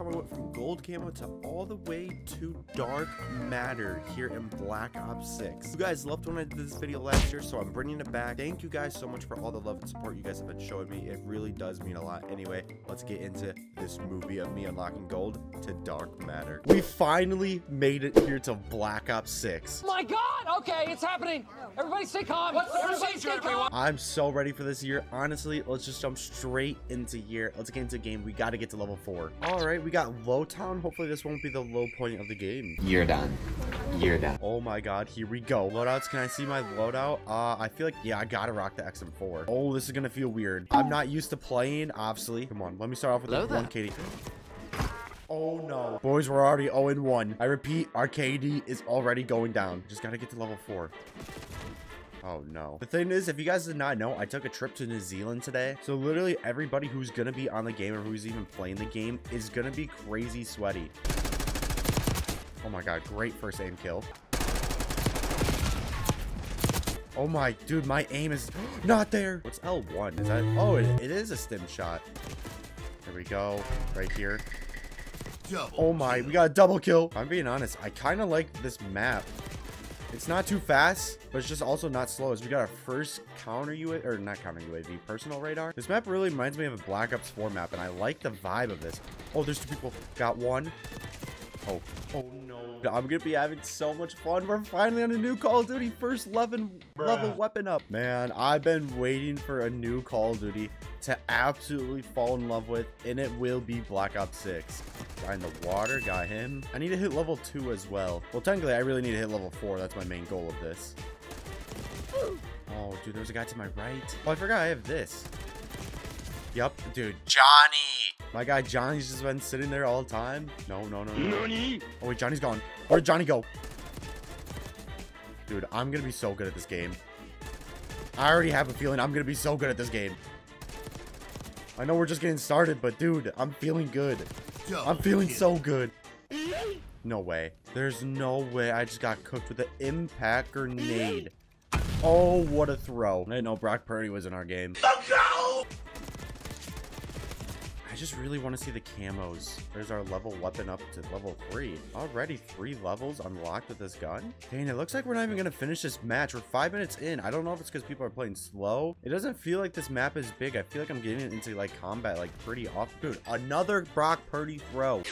time we went from gold camo to all the way to Dark Matter here in Black Ops 6. You guys loved when I did this video last year, so I'm bringing it back. Thank you guys so much for all the love and support you guys have been showing me. It really does mean a lot. Anyway, let's get into this movie of me unlocking gold to Dark Matter. We finally made it here to Black Ops 6. Oh my god! Okay, it's happening! Everybody stay calm! What's the procedure, everyone? I'm so ready for this year. Honestly, let's just jump straight into year. Let's get into game. We gotta get to level 4. Alright, we got Lowtown. Hopefully this won't be the low point of the game. You're done. You're done. Oh my god, here we go. Loadouts, can I see my loadout? I feel like, yeah, I gotta rock the XM4. Oh, this is gonna feel weird. I'm not used to playing, obviously. Come on, let me start off with the 1KD. Oh no. Boys, we're already 0-1. I repeat, our KD is already going down. Just gotta get to level 4. Oh no. The thing is, if you guys did not know, I took a trip to New Zealand today. So literally everybody who's gonna be on the game or who's even playing the game is gonna be crazy sweaty. Oh my god, great first aim kill. Oh my, dude, my aim is not there. What's L1? Is that? Oh, it is a stim shot. There we go, right here. Oh my, we got a double kill. If I'm being honest, I kind of like this map. It's not too fast, but it's just also not slow. As we got our first counter UAV, or not counter UAV, personal radar. This map really reminds me of a Black Ops 4 map, and I like the vibe of this. Oh, there's 2 people. Got 1. Oh, oh no. I'm gonna be having so much fun. We're finally on a new Call of Duty first level weapon up. Man, I've been waiting for a new Call of Duty to absolutely fall in love with, and it will be Black Ops 6. Guy in the water, got him. I need to hit level 2 as well. Well, technically, I really need to hit level 4. That's my main goal of this. Oh, dude, there's a guy to my right. Oh, I forgot I have this. Yep, dude, Johnny. My guy Johnny's just been sitting there all the time. No. Oh wait, Johnny's gone. Where'd Johnny go? Dude, I'm gonna be so good at this game. I already have a feeling I'm gonna be so good at this game. I know we're just getting started, but dude, I'm feeling good. I'm feeling so good. No way. There's no way I just got cooked with an impact grenade. Oh, what a throw. I didn't know Brock Purdy was in our game. I just really want to see the camos. There's our level weapon up to level 3. Already 3 levels unlocked with this gun. Dang, it looks like we're not even going to finish this match. We're 5 minutes in. I don't know if it's because people are playing slow. It doesn't feel like this map is big. I feel like I'm getting into like combat like pretty off. Dude, another Brock Purdy throw.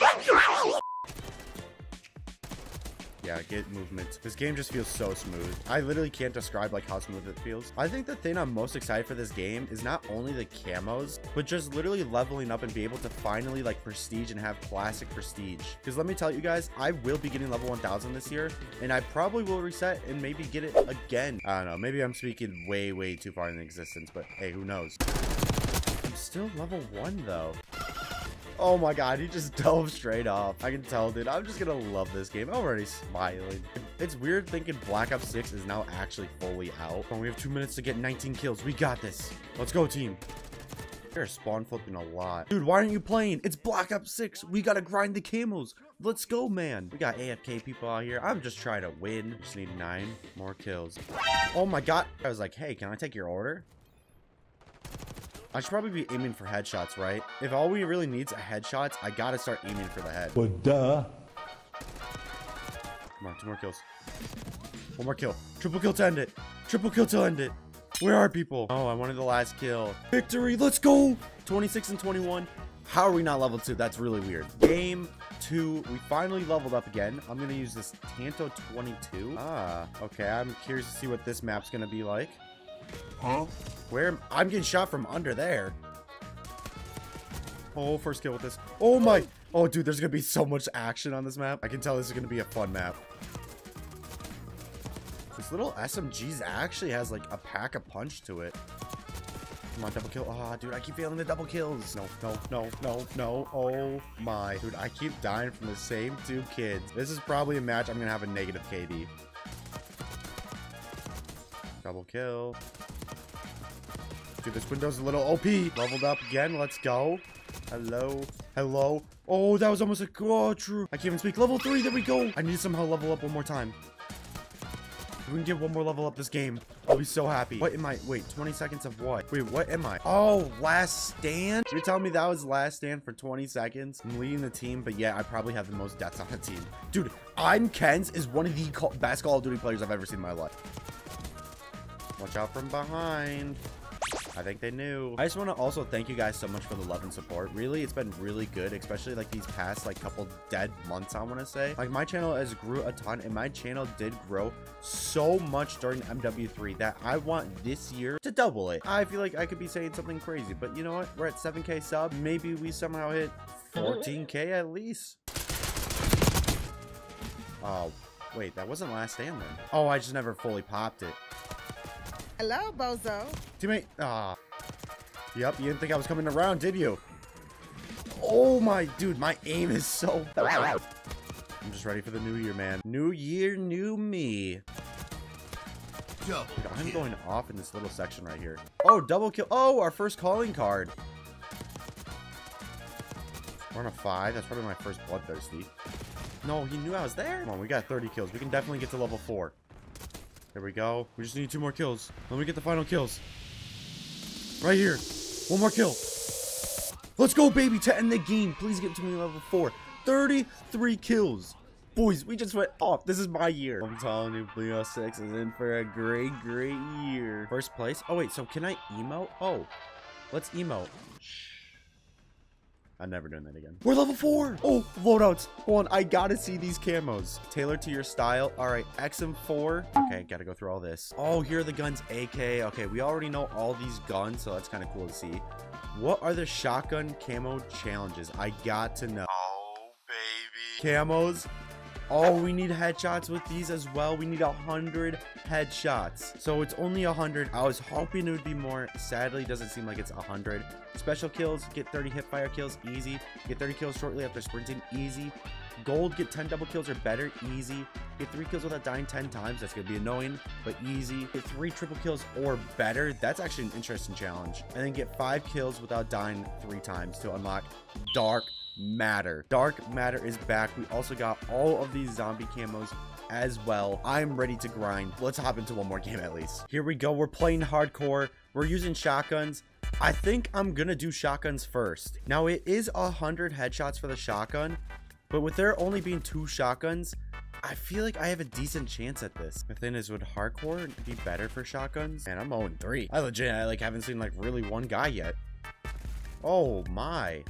Yeah, get movement. This game just feels so smooth. I literally can't describe like how smooth it feels. I think the thing I'm most excited for this game is not only the camos, but just literally leveling up and be able to finally like prestige and have classic prestige. Because let me tell you guys, I will be getting level 1000 this year, and I probably will reset and maybe get it again. I don't know, maybe I'm speaking way too far in existence, but hey, who knows? I'm still level 1 though. Oh my god, he just dove straight up. I can tell, dude. I'm just gonna love this game. I'm already smiling. It's weird thinking Black Ops 6 is now actually fully out. Oh, we have 2 minutes to get 19 kills. We got this. Let's go, team. They're spawn flipping a lot. Dude, why aren't you playing? It's Black Ops 6. We gotta grind the camos. Let's go, man. We got AFK people out here. I'm just trying to win. Just need 9 more kills. Oh my god. I was like, hey, can I take your order? I should probably be aiming for headshots, right? If all we really need is headshots, I gotta start aiming for the head. Well, duh. Come on, 2 more kills. 1 more kill. Triple kill to end it. Triple kill to end it. Where are people? Oh, I wanted the last kill. Victory, let's go. 26 and 21. How are we not level 2? That's really weird. Game 2, we finally leveled up again. I'm gonna use this Tanto 22. Ah, okay, I'm curious to see what this map's gonna be like. Huh? Where? I'm getting shot from under there. Oh, first kill with this. Oh my. Oh, dude, there's going to be so much action on this map. I can tell this is going to be a fun map. This little SMGs actually has like a pack of punch to it. Come on, double kill. Oh, dude, I keep failing the double kills. No. Oh my. Dude, I keep dying from the same 2 kids. This is probably a match I'm going to have a negative KD. Double kill. Dude, this window's a little OP. Leveled up again. Let's go. Hello. Hello. Oh, that was almost a true. I can't even speak. Level 3. There we go. I need to somehow level up 1 more time. If we can get 1 more level up this game. I'll be so happy. What am I? Wait, 20 seconds of what? Wait, what am I? Oh, last stand? You're telling me that was last stand for 20 seconds? I'm leading the team, but yeah, I probably have the most deaths on the team. Dude, I'm Kens is one of the best Call of Duty players I've ever seen in my life. Watch out from behind. I think they knew. I just want to also thank you guys so much for the love and support. Really, it's been really good, especially like these past like couple dead months, I want to say. Like my channel has grew a ton, and my channel did grow so much during MW3 that I want this year to double it. I feel like I could be saying something crazy, but you know what? We're at 7K sub. Maybe we somehow hit 14K at least. Oh, wait, that wasn't last stand then. Oh, I just never fully popped it. Hello, bozo. Teammate. Ah. Yep, you didn't think I was coming around, did you? Oh my dude, my aim is so bad. I'm just ready for the new year, man. New year, new me. Dude, I'm going off in this little section right here. Oh, double kill. Oh, our first calling card. We're on a 5. That's probably my first bloodthirsty. No, he knew I was there. Come on, we got 30 kills. We can definitely get to level 4. There we go. We just need 2 more kills. Let me get the final kills. Right here. 1 more kill. Let's go, baby, to end the game. Please get to me level 4. 33 kills. Boys, we just went off. This is my year. I'm telling you, Black Ops 6 is in for a great, great year. First place. Oh, wait. So can I emote? Oh, let's emote. I'm never doing that again. We're level 4. Oh, loadouts. Hold on. I gotta see these camos. Tailor to your style. All right, XM4. Okay, gotta go through all this. Oh, here are the guns. AK. Okay, we already know all these guns, so that's kind of cool to see. What are the shotgun camo challenges? I got to know. Oh, baby. Camos. Oh, we need headshots with these as well. We need 100 headshots. So it's only 100. I was hoping it would be more. Sadly, it doesn't seem like it's 100. Special kills, get 30 hip fire kills, easy. Get 30 kills shortly after sprinting, easy. Gold, get 10 double kills or better, easy. Get 3 kills without dying 10 times. That's going to be annoying, but easy. Get 3 triple kills or better. That's actually an interesting challenge. And then get 5 kills without dying 3 times to unlock Dark Matter. Dark Matter is back. We also got all of these zombie camos as well. I'm ready to grind. Let's hop into one more game at least. Here we go. We're playing hardcore. We're using shotguns. I think I'm going to do shotguns first. Now, it is 100 headshots for the shotgun, but with there only being 2 shotguns, I feel like I have a decent chance at this. The thing is, would hardcore be better for shotguns? Man, I'm 0-3. I like haven't seen like really one guy yet. Oh my.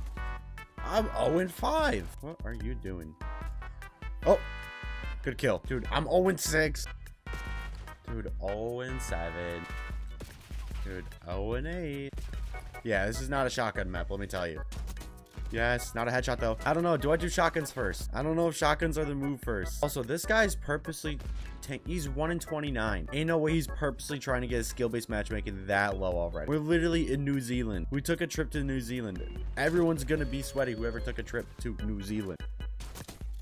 I'm 0-5. What are you doing? Oh, good kill. Dude, I'm 0-6. Dude, 0-7. Dude, 0-8. Yeah, this is not a shotgun map, let me tell you. Yes, not a headshot though. I don't know. Do I do shotguns first? I don't know if shotguns are the move first. Also, this guy's purposely he's 1 in 29. Ain't no way he's purposely trying to get his skill-based matchmaking that low already. We're literally in New Zealand. We took a trip to New Zealand. Everyone's gonna be sweaty, whoever took a trip to New Zealand.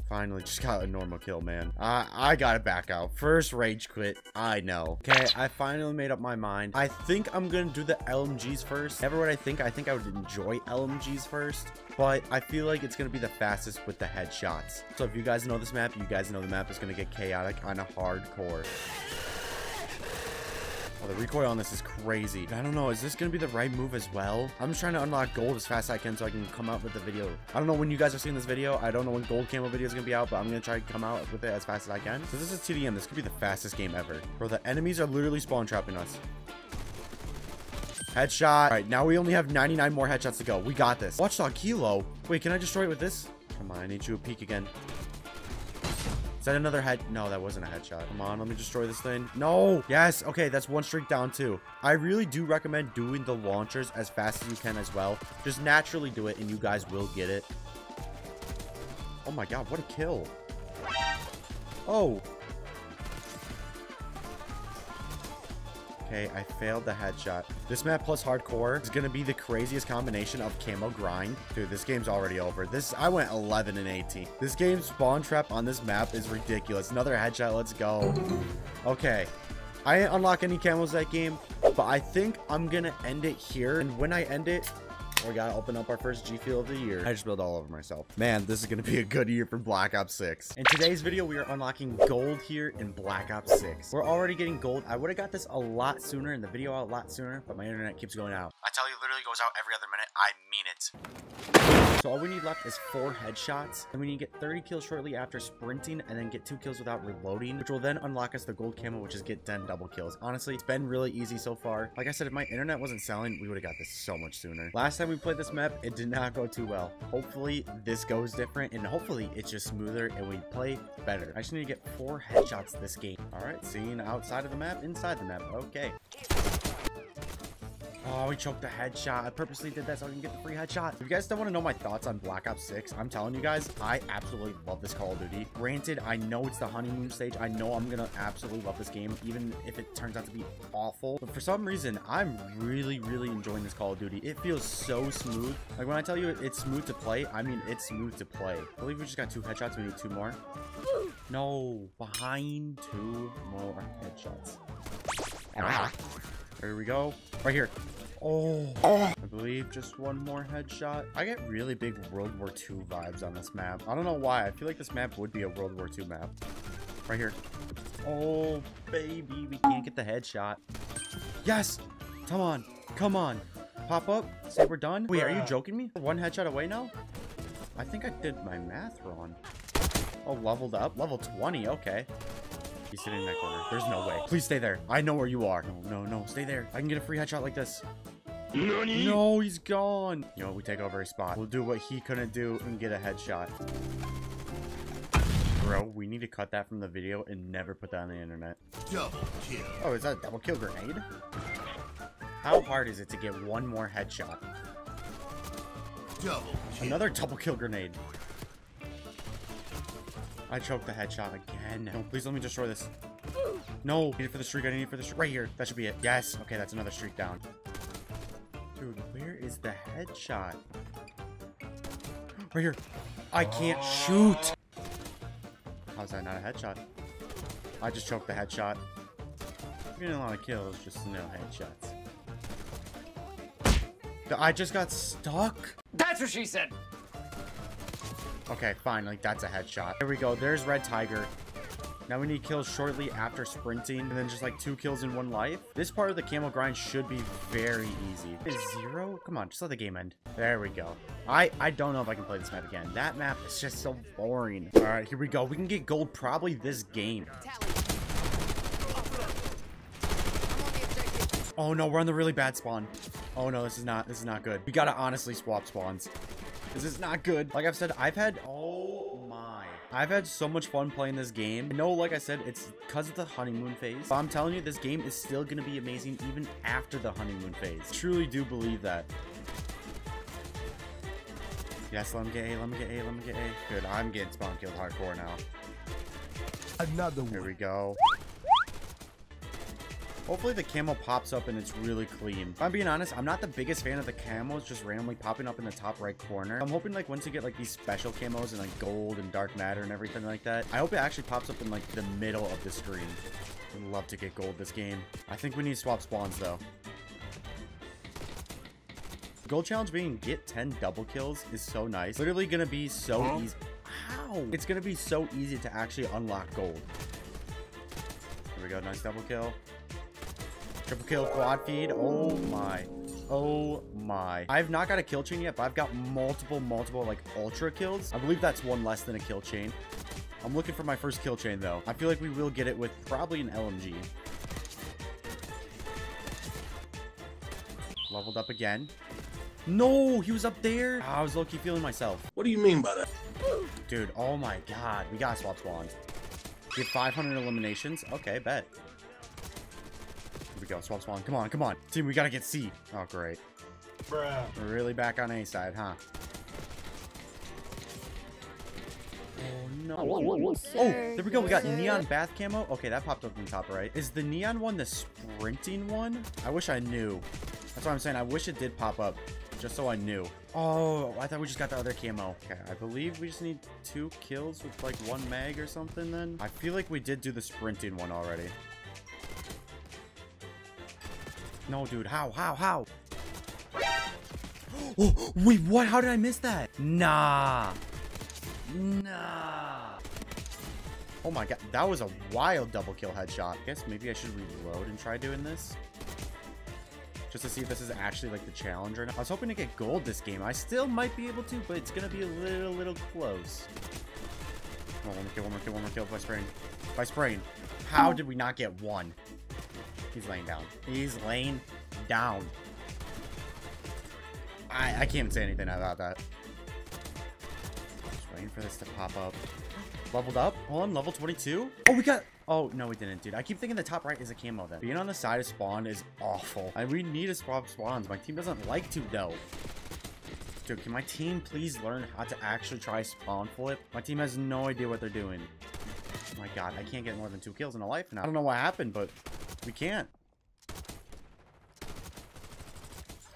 Finally, just got a normal kill, man. I gotta back out. First rage quit. I know. Okay, I finally made up my mind. I think I'm gonna do the LMGs first. Never would I think I would enjoy LMGs first, but I feel like it's gonna be the fastest with the headshots. So if you guys know this map, you guys know the map is gonna get chaotic on a hardcore. Oh, the recoil on this is crazy. I don't know. Is this going to be the right move as well? I'm just trying to unlock gold as fast as I can so I can come out with the video. I don't know when you guys are seeing this video. I don't know when gold camo video is going to be out, but I'm going to try to come out with it as fast as I can. So this is TDM. This could be the fastest game ever. Bro, the enemies are literally spawn trapping us. Headshot. All right, now we only have 99 more headshots to go. We got this. Watchdog Kilo. Wait, can I destroy it with this? Come on, I need you to peek again. Is that another head? No, that wasn't a headshot. Come on, let me destroy this thing. No. Yes. Okay, that's 1 streak down too. I really do recommend doing the launchers as fast as you can as well. Just naturally do it and you guys will get it. Oh my god, what a kill. Oh. Okay, I failed the headshot. This map plus hardcore is going to be the craziest combination of camo grind. Dude, this game's already over. I went 11 and 18. This game's spawn trap on this map is ridiculous. Another headshot. Let's go. Okay. I didn't unlock any camos that game, but I think I'm going to end it here. And when I end it, We gotta open up our first G Fuel of the year. I just built all over myself. Man, this is gonna be a good year for Black Ops 6. In today's video, we are unlocking gold here in Black Ops 6. We're already getting gold. I would have got this a lot sooner in the video a lot sooner, but my internet keeps going out. I tell you, it literally goes out every other minute. I mean it. So all we need left is 4 headshots, and we need to get 30 kills shortly after sprinting, and then get 2 kills without reloading, which will then unlock us the gold camo, which is get 10 double kills. Honestly, it's been really easy so far. Like I said, if my internet wasn't selling, we would have got this so much sooner. Last time we played this map, it did not go too well. Hopefully, this goes different, and hopefully, it's just smoother, and we play better. I just need to get 4 headshots this game. All right, seeing outside of the map, inside the map. Okay. Oh, we choked the headshot. I purposely did that so I can get the free headshot. If you guys don't want to know my thoughts on Black Ops 6, I'm telling you guys, I absolutely love this Call of Duty. Granted, I know it's the honeymoon stage. I know I'm going to absolutely love this game, even if it turns out to be awful. But for some reason, I'm really, really enjoying this Call of Duty. It feels so smooth. Like, when I tell you it's smooth to play, I mean it's smooth to play. I believe we just got 2 headshots. We need 2 more. No, behind 2 more headshots. Ah. There we go. Right here. Oh, I believe just 1 more headshot. I get really big World War II vibes on this map. I don't know why. I feel like this map would be a World War II map. Right here. Oh, baby. We can't get the headshot. Yes. Come on. Come on. Pop up. Say we're done. Wait, are you joking me? 1 headshot away now? I think I did my math wrong. Oh, leveled up. Level 20. Okay. He's sitting in that corner. There's no way. Please stay there. I know where you are. No, no, no. Stay there. I can get a free headshot like this. Nani? No, he's gone. You know, we take over his spot. We'll do what he couldn't do and get a headshot. Bro, we need to cut that from the video and never put that on the internet. Double kill. Oh, is that a double kill grenade? How hard is it to get 1 more headshot? Double kill. Another double kill grenade. I choked the headshot again. No, please let me destroy this. No. I need it for the streak. I need it for the streak. Right here. That should be it. Yes. Okay, that's another streak down. Dude, where is the headshot? Right here. I can't shoot. How's that not a headshot? I just choked the headshot. I'm getting a lot of kills, just no headshots. I just got stuck. That's what she said. Okay, fine. Like, that's a headshot. There we go. There's Red Tiger. Now we need kills shortly after sprinting, and then just like 2 kills in 1 life. This part of the camo grind should be very easy. Is 0? Come on, just let the game end. There we go. I don't know if I can play this map again. That map is just so boring. All right, here we go. We can get gold probably this game. Oh no, we're on the really bad spawn. Oh no, this is not good. We gotta honestly swap spawns. This is not good. Like I've said, I've had so much fun playing this game. I know, like I said, it's because of the honeymoon phase. But I'm telling you, this game is still going to be amazing even after the honeymoon phase. I truly do believe that. Yes, let me get A, let me get A, let me get A. Good, I'm getting spawn killed hardcore now. Another one. Here we go. Hopefully the camo pops up and it's really clean. If I'm being honest, I'm not the biggest fan of the camos just randomly popping up in the top right corner. I'm hoping like once you get like these special camos and like gold and dark matter and everything like that, I hope it actually pops up in like the middle of the screen. I'd love to get gold this game. I think we need to swap spawns though. The gold challenge being get 10 double kills is so nice. Literally gonna be so easy. Ow! It's gonna be so easy to actually unlock gold. Here we go, nice double kill. Triple kill, quad feed. Oh my. Oh my. I've not got a kill chain yet, but I've got multiple like ultra kills. I believe that's 1 less than a kill chain. I'm looking for my first kill chain though. I feel like we will get it with probably an LMG. Leveled up again. No, he was up there. I was low-key feeling myself. What do you mean by that? Dude, oh my God. We gotta swap spawns. Get 500 eliminations. Okay, bet. We go swap spawn. Come on, come on, team. We gotta get C. Oh great, bruh. We're really back on A side, huh? Oh no! Oh, there we go. We got neon bath camo. Okay, that popped up in the top right. Is the neon one the sprinting one? I wish I knew. That's what I'm saying. I wish it did pop up, just so I knew. Oh, I thought we just got the other camo. Okay, I believe we just need 2 kills with like 1 mag or something. Then I feel like we did do the sprinting one already. No, dude. How? How? How? Oh, wait, what? How did I miss that? Nah. Nah. Oh my god, that was a wild double kill headshot. I guess maybe I should reload and try doing this. Just to see if this is actually like the challenge or not. I was hoping to get gold this game. I still might be able to, but it's gonna be a little close. Oh, one more kill by spraying. By spraying. How did we not get one? He's laying down. He's laying down. I can't say anything about that. Just waiting for this to pop up. Leveled up. Hold on, level 22. Oh, we got... Oh, no, we didn't, dude. I keep thinking the top right is a camo then. Being on the side of spawn is awful. And we need to swap spawns. My team doesn't like to, though. Dude, can my team please learn how to actually try spawn flip? My team has no idea what they're doing. Oh my god, I can't get more than 2 kills in a life now. I don't know what happened, but we can't.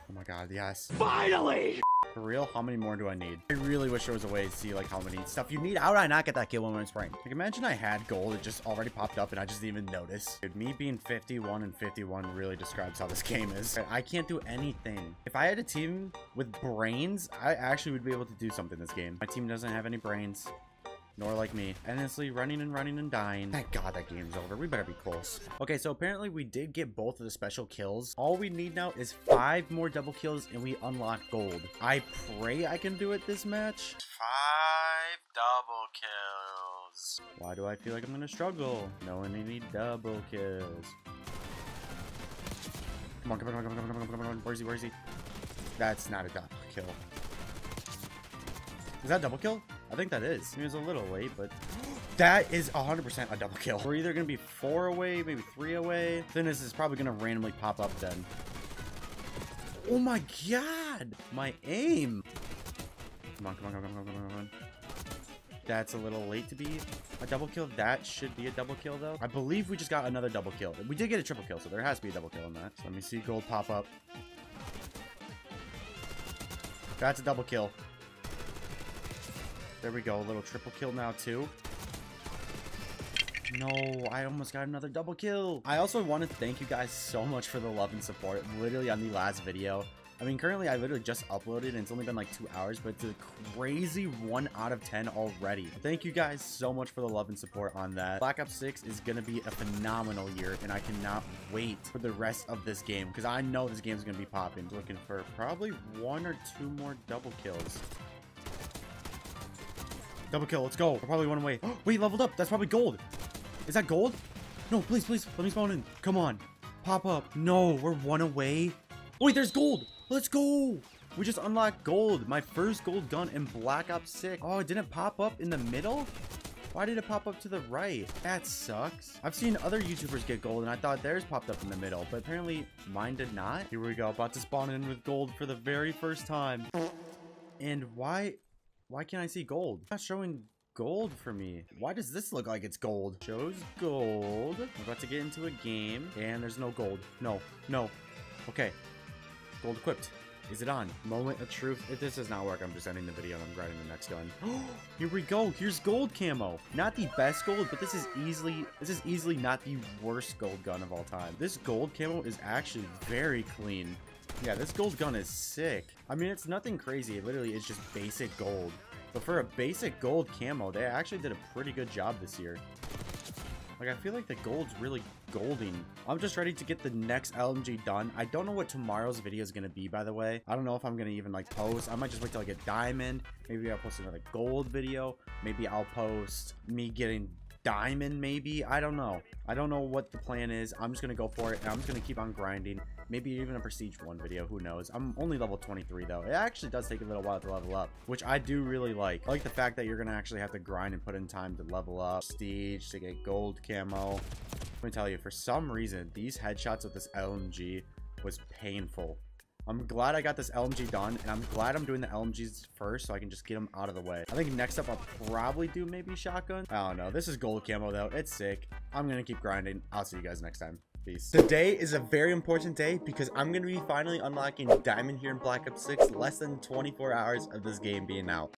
Oh my god, yes. Finally! For real, how many more do I need? I really wish there was a way to see like how many stuff you need. How did I not get that kill when I'm spraying? Like imagine I had gold, it just already popped up and I just didn't even notice. Dude, me being 51 and 51 really describes how this game is. I can't do anything. If I had a team with brains, I actually would be able to do something this game. My team doesn't have any brains. Nor like me. Endlessly running and dying. Thank god that game's over. We better be close. Okay, so apparently we did get both of the special kills. All we need now is 5 more double kills and we unlock gold. I pray I can do it this match. 5 double kills. Why do I feel like I'm gonna struggle? No, I need double kills. Come on, come on. Where is he? That's not a double kill. Is that a double kill? I think that is. It was a little late, but that is 100% a double kill. We're either going to be 4 away, maybe 3 away. Finnis is probably going to randomly pop up then. Oh my god! My aim! Come on. That's a little late to be a double kill. That should be a double kill, though. I believe we just got another double kill. We did get a triple kill, so there has to be a double kill in that. So let me see gold pop up. That's a double kill. There we go, a little triple kill now, too. No, I almost got another double kill. I also want to thank you guys so much for the love and support, literally on the last video. I mean, currently, I literally just uploaded, and it's only been like 2 hours, but it's a crazy 1 out of 10 already. Thank you guys so much for the love and support on that. Black Ops 6 is going to be a phenomenal year, and I cannot wait for the rest of this game, because I know this game's going to be popping. Looking for probably 1 or 2 more double kills. Double kill, let's go. We're probably 1 away. Oh, wait, leveled up. That's probably gold. Is that gold? No, please. Let me spawn in. Come on. Pop up. No, we're 1 away. Oh, wait, there's gold. Let's go. We just unlocked gold. My first gold gun in Black Ops 6. Oh, it didn't pop up in the middle? Why did it pop up to the right? That sucks. I've seen other YouTubers get gold, and I thought theirs popped up in the middle, but apparently mine did not. Here we go. About to spawn in with gold for the very first time. And why can't I see gold? It's not showing gold for me. Why does this look like it's gold? Shows gold. I'm about to get into a game. And there's no gold. No. Okay. Gold equipped. Is it on? Moment of truth. If this does not work, I'm just ending the video and I'm grabbing the next gun. Here we go. Here's gold camo. Not the best gold, but this is easily not the worst gold gun of all time. This gold camo is actually very clean. Yeah, this gold gun is sick. I mean, it's nothing crazy. It literally is just basic gold. But for a basic gold camo, they actually did a pretty good job this year. Like, I feel like the gold's really golding. I'm just ready to get the next LMG done. I don't know what tomorrow's video is going to be, by the way. I don't know if I'm going to even, like, post. I might just wait till I get diamond. Maybe I'll post another gold video. Maybe I'll post me getting diamond, maybe. I don't know. I don't know what the plan is. I'm just going to go for it, and I'm just going to keep on grinding. Maybe even a prestige 1 video, who knows. I'm only level 23 though. It actually does take a little while to level up, which I do really like. I like the fact that you're gonna actually have to grind and put in time to level up, prestige, to get gold camo. Let me tell you, for some reason these headshots of this LMG was painful. I'm glad I got this LMG done, and I'm glad I'm doing the LMGs first so I can just get them out of the way. I think next up I'll probably do maybe shotgun. I don't know. This is gold camo though. It's sick. I'm gonna keep grinding. I'll see you guys next time. Peace. Today is a very important day because I'm going to be finally unlocking diamond here in Black Ops 6, less than 24 hours of this game being out.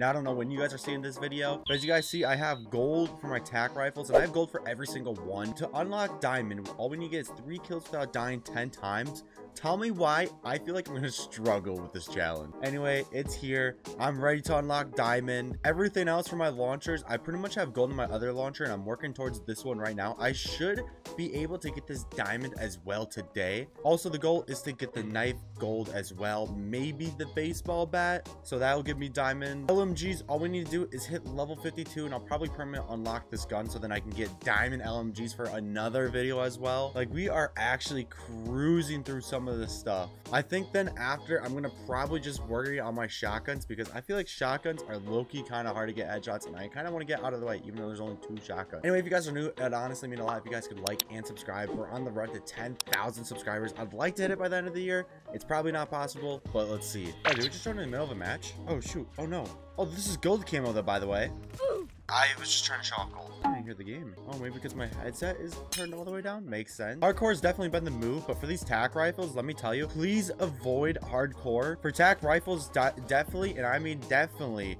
Now, I don't know when you guys are seeing this video, but as you guys see, I have gold for my TAC rifles, and I have gold for every single one. To unlock diamond, all we need to get is 3 kills without dying 10 times, Tell me why I feel like I'm gonna struggle with this challenge. Anyway, it's here. I'm ready to unlock diamond. Everything else for my launchers, I pretty much have gold in my other launcher, and I'm working towards this one right now. I should be able to get this diamond as well today. Also, the goal is to get the knife gold as well, maybe the baseball bat, so that'll give me diamond. LMGs, all we need to do is hit level 52, and I'll probably permanently unlock this gun, so then I can get diamond LMGs for another video as well. Like, we are actually cruising through some of this stuff. I think then after, I'm gonna probably just work on my shotguns, because I feel like shotguns are low-key kind of hard to get headshots, and I kind of want to get out of the way, even though there's only 2 shotguns. Anyway, if you guys are new, it'd honestly mean a lot if you guys could like and subscribe. We're on the road to 10,000 subscribers. I'd like to hit it by the end of the year. It's probably not possible, but let's see. Oh, did we just join in the middle of a match? Oh, shoot. Oh, no. Oh, this is gold camo, though, by the way. Ooh. I was just trying to show off gold. I didn't hear the game. Oh, maybe because my headset is turned all the way down? Makes sense. Hardcore's definitely been the move, but for these tac rifles, let me tell you, please avoid hardcore. For tac rifles, definitely, and I mean definitely,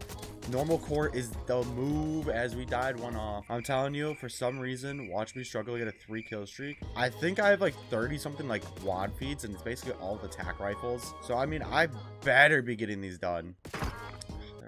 normal core is the move. As we died one off, I'm telling you, for some reason, watch me struggle to get a 3 kill streak. I think I have like 30 something like quad feeds, and it's basically all the tac rifles. So I mean, I better be getting these done.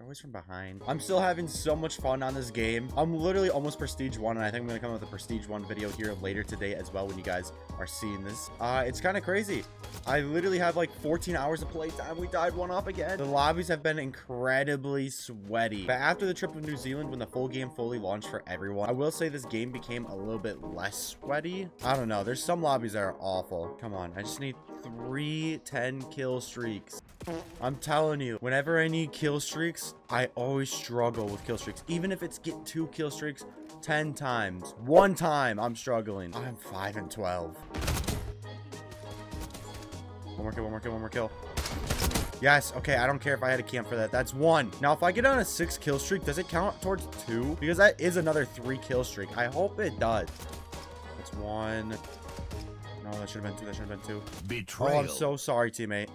Always from behind. I'm still having so much fun on this game. I'm literally almost prestige 1, and I think I'm gonna come up with a prestige 1 video here later today as well when you guys are seeing this. It's kind of crazy. I literally have like 14 hours of playtime. We died one off again. The lobbies have been incredibly sweaty, but after the trip to New Zealand, when the full game fully launched for everyone, I will say this game became a little bit less sweaty. I don't know, there's some lobbies that are awful. Come on, I just need 3 10 kill streaks. I'm telling you, whenever I need kill streaks, I always struggle with kill streaks. Even if it's get 2 kill streaks 10 times, 1 time I'm struggling. I'm 5 and 12. One more kill, one more kill, one more kill. Yes, okay, I don't care if I had a camp for that. That's 1. Now, if I get on a 6 kill streak, does it count towards 2? Because that is another 3 kill streak. I hope it does. That's 1. No, that should have been 2. That should have been 2. Betrayal. Oh, I'm so sorry, teammate.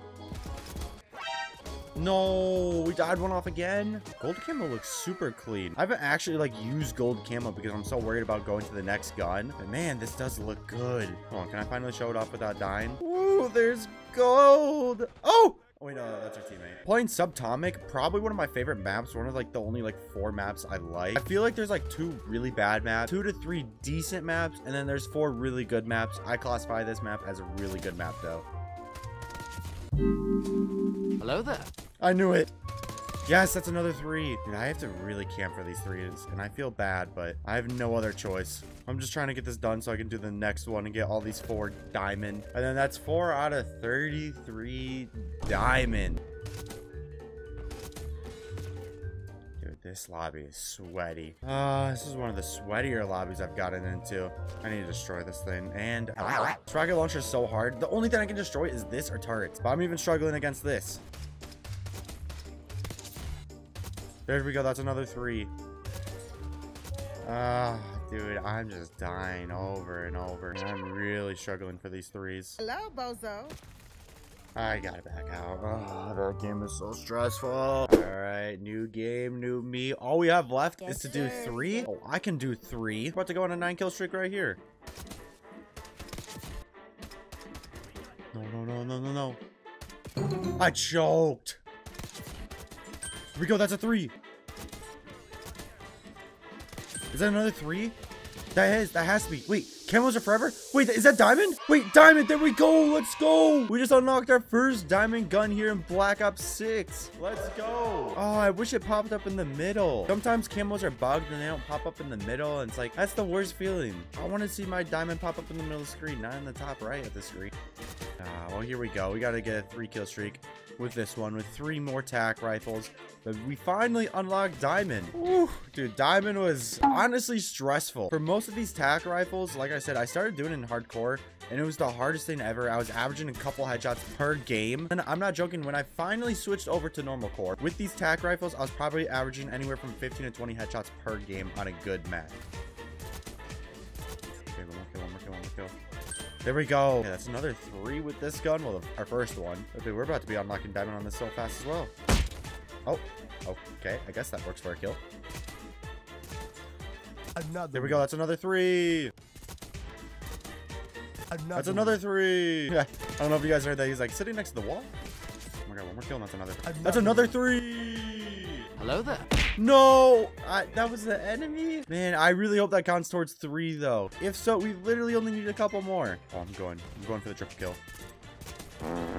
No, we died one off again. Gold camo looks super clean. I haven't actually like used gold camo because I'm so worried about going to the next gun. But man, this does look good. Hold on, can I finally show it off without dying? Ooh, there's gold. Oh! Oh, wait, no, that's our teammate. Playing Subtomic, probably one of my favorite maps. One of like the only like 4 maps I like. I feel like there's like 2 really bad maps, 2 to 3 decent maps, and then there's 4 really good maps. I classify this map as a really good map though. Hello there. I knew it. Yes, that's another 3. Dude, I have to really camp for these 3s, and I feel bad, but I have no other choice. I'm just trying to get this done so I can do the next one and get all these 4 diamond. And then that's 4 out of 33 diamond. Dude, this lobby is sweaty. This is one of the sweatier lobbies I've gotten into. I need to destroy this thing. And this rocket launcher is so hard. The only thing I can destroy is this or turrets, but I'm even struggling against this. There we go. That's another 3. Dude, I'm just dying over and over. And I'm really struggling for these 3s. Hello, bozo. I gotta back out. That game is so stressful. All right, new game, new me. All we have left is to do 3. Oh, I can do 3. I'm about to go on a 9 kill streak right here. No, no, no, no, no, no. I choked. Here we go. That's a 3. Is that another 3? That has to be. Wait, camos are forever? Wait, is that diamond? Wait, diamond. There we go. Let's go. We just unlocked our first diamond gun here in Black Ops 6. Let's go. Oh, I wish it popped up in the middle. Sometimes camos are bugged and they don't pop up in the middle. And it's like, that's the worst feeling. I want to see my diamond pop up in the middle of the screen, not in the top right of the screen. Well, here we go. We got to get a 3 kill streak with this one, with 3 more tac rifles. But we finally unlocked diamond. Ooh, dude, diamond was honestly stressful. For most of these tac rifles, like I said, I started doing it in hardcore, and it was the hardest thing ever. I was averaging a couple headshots per game. And I'm not joking, when I finally switched over to normal core, with these tac rifles, I was probably averaging anywhere from 15 to 20 headshots per game on a good match. Okay, one more kill, one more kill, one more kill. There we go. Okay, that's another 3 with this gun. Well, our first one. Okay, we're about to be unlocking diamond on this so fast as well. Oh, okay. I guess that works for a kill. Another. There we go. That's another 3. That's another three. Yeah. I don't know if you guys heard that. He's like sitting next to the wall. Oh my god, one more kill and that's another. That's another three. Hello there. No, that was the enemy. Man, I really hope that counts towards three though. If so, we literally only need a couple more. Oh, I'm going for the triple kill.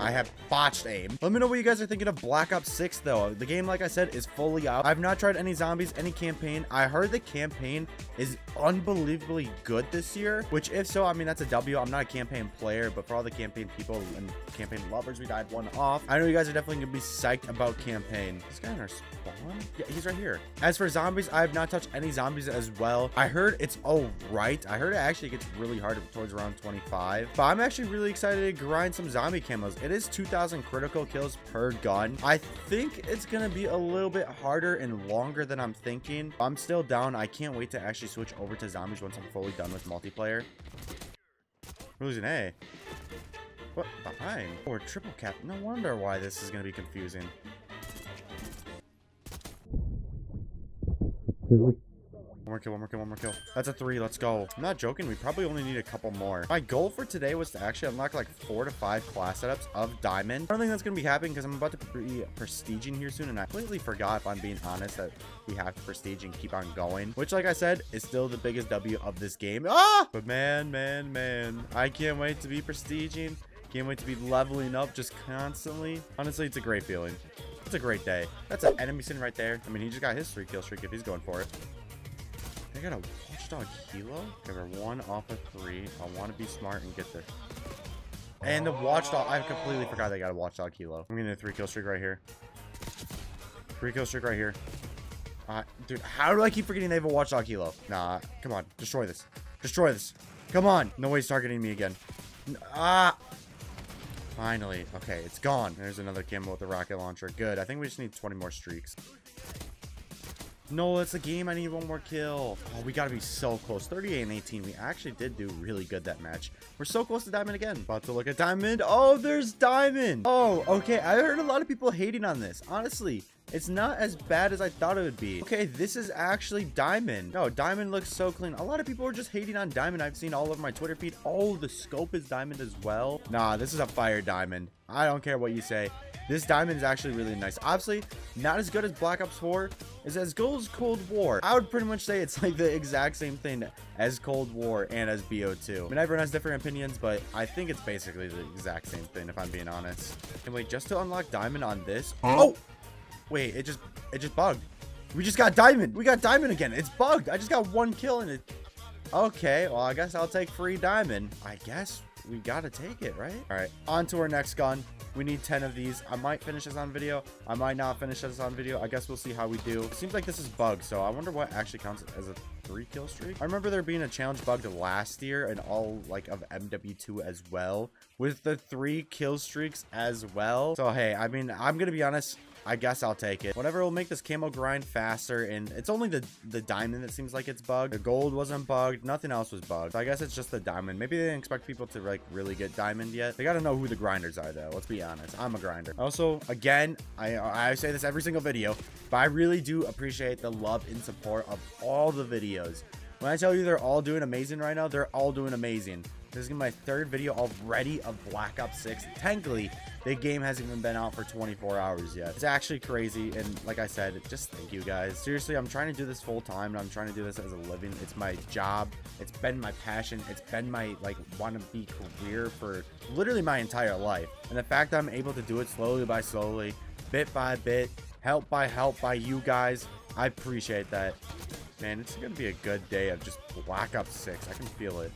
I have botched aim. Let me know what you guys are thinking of Black Ops 6 though. The game, like I said, is fully out. I've not tried any zombies, any campaign. I heard the campaign is unbelievably good this year, which if so, I mean, that's a W. I'm not a campaign player, but for all the campaign people and campaign lovers, we died one off. I know you guys are definitely gonna be psyched about campaign. This guy in our spawn? Yeah, he's right here. As for zombies, I have not touched any zombies as well. I heard it's all right. I heard it actually gets really hard towards around 25, but I'm actually really excited to grind some zombie campaign. It is 2,000 critical kills per gun. I think it's gonna be a little bit harder and longer than I'm thinking. I'm still down. I can't wait to actually switch over to zombies once I'm fully done with multiplayer. We're losing A. What? Behind? Or triple cap? No wonder why this is gonna be confusing. One more kill. That's a three. Let's go. I'm not joking. We probably only need a couple more. My goal for today was to actually unlock like 4 to 5 class setups of diamond. I don't think that's going to be happening because I'm about to be prestiging here soon. And I completely forgot, if I'm being honest, that we have to prestige and keep on going, which like I said, is still the biggest W of this game. Ah! But man, I can't wait to be prestiging. Can't wait to be leveling up just constantly. Honestly, it's a great feeling. It's a great day. That's an enemy sin right there. I mean, he just got his 3-kill streak if he's going for it. I got a watchdog helo. Okay, we're 1 off of 3. I want to be smart and get there. And the watchdog, I completely forgot they got a watchdog helo. I'm getting a 3-kill streak right here. 3-kill streak right here. Dude, how do I keep forgetting they have a watchdog helo? Nah, come on. Destroy this. Destroy this. Come on. No way he's targeting me again. Ah. Finally. Okay, it's gone. There's another camo with the rocket launcher. Good. I think we just need 20 more streaks. No, that's the game. I need one more kill. Oh, we got to be so close. 38 and 18. We actually did do really good that match. We're so close to diamond again. About to look at diamond. Oh, there's diamond. Oh, okay. I heard a lot of people hating on this. Honestly, it's not as bad as I thought it would be. Okay, this is actually diamond. No, diamond looks so clean. A lot of people are just hating on diamond. I've seen all over my Twitter feed. Oh, the scope is diamond as well. Nah, this is a fire diamond. I don't care what you say. This diamond is actually really nice. Obviously, not as good as Black Ops 4. It's as good as Cold War. I would pretty much say it's like the exact same thing as Cold War and as BO2. I mean, everyone has different opinions, but I think it's basically the exact same thing, if I'm being honest. And wait, just to unlock diamond on this. Oh! Wait, it just bugged. We just got diamond. We got diamond again. It's bugged. I just got 1 kill and it... Okay, well, I guess I'll take free diamond. I guess we gotta take it, right? All right, on to our next gun. We need 10 of these. I might finish this on video. I might not finish this on video. I guess we'll see how we do. It seems like this is bugged, so I wonder what actually counts as a 3-kill streak. I remember there being a challenge bugged last year and all like of MW2 as well, with the 3-kill streaks as well. So hey, I mean, I'm gonna be honest. I guess I'll take it. Whatever will make this camo grind faster, and it's only the diamond that seems like it's bugged. The gold wasn't bugged. Nothing else was bugged. So I guess it's just the diamond. Maybe they didn't expect people to like really get diamond yet. They gotta know who the grinders are though. Let's be honest. I'm a grinder. Also, again, I say this every single video, but I really do appreciate the love and support of all the videos. When I tell you they're all doing amazing right now, they're all doing amazing. This is gonna be my 3rd video already of Black Ops 6. Technically, the game hasn't even been out for 24 hours yet. It's actually crazy. And like I said, just thank you guys. Seriously, I'm trying to do this full time and I'm trying to do this as a living. It's my job. It's been my passion. It's been my like wannabe career for literally my entire life. And the fact that I'm able to do it slowly by slowly, bit by bit, help by you guys, I appreciate that. Man, it's gonna be a good day of just Black Ops 6. I can feel it.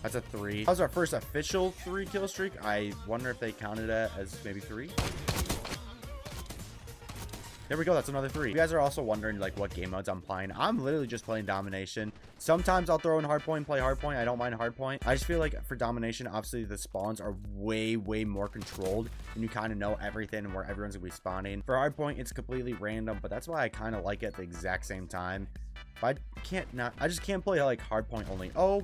That's a 3. That was our first official 3-kill streak. I wonder if they counted it as maybe 3. There we go. That's another 3. You guys are also wondering like what game modes I'm playing. I'm literally just playing domination. Sometimes I'll throw in hardpoint, play hardpoint. I don't mind hardpoint. I just feel like for domination, obviously the spawns are way more controlled and you kind of know everything and where everyone's gonna be spawning. For hardpoint, it's completely random, but that's why I kind of like it at the exact same time. But I just can't play like hardpoint only. Oh,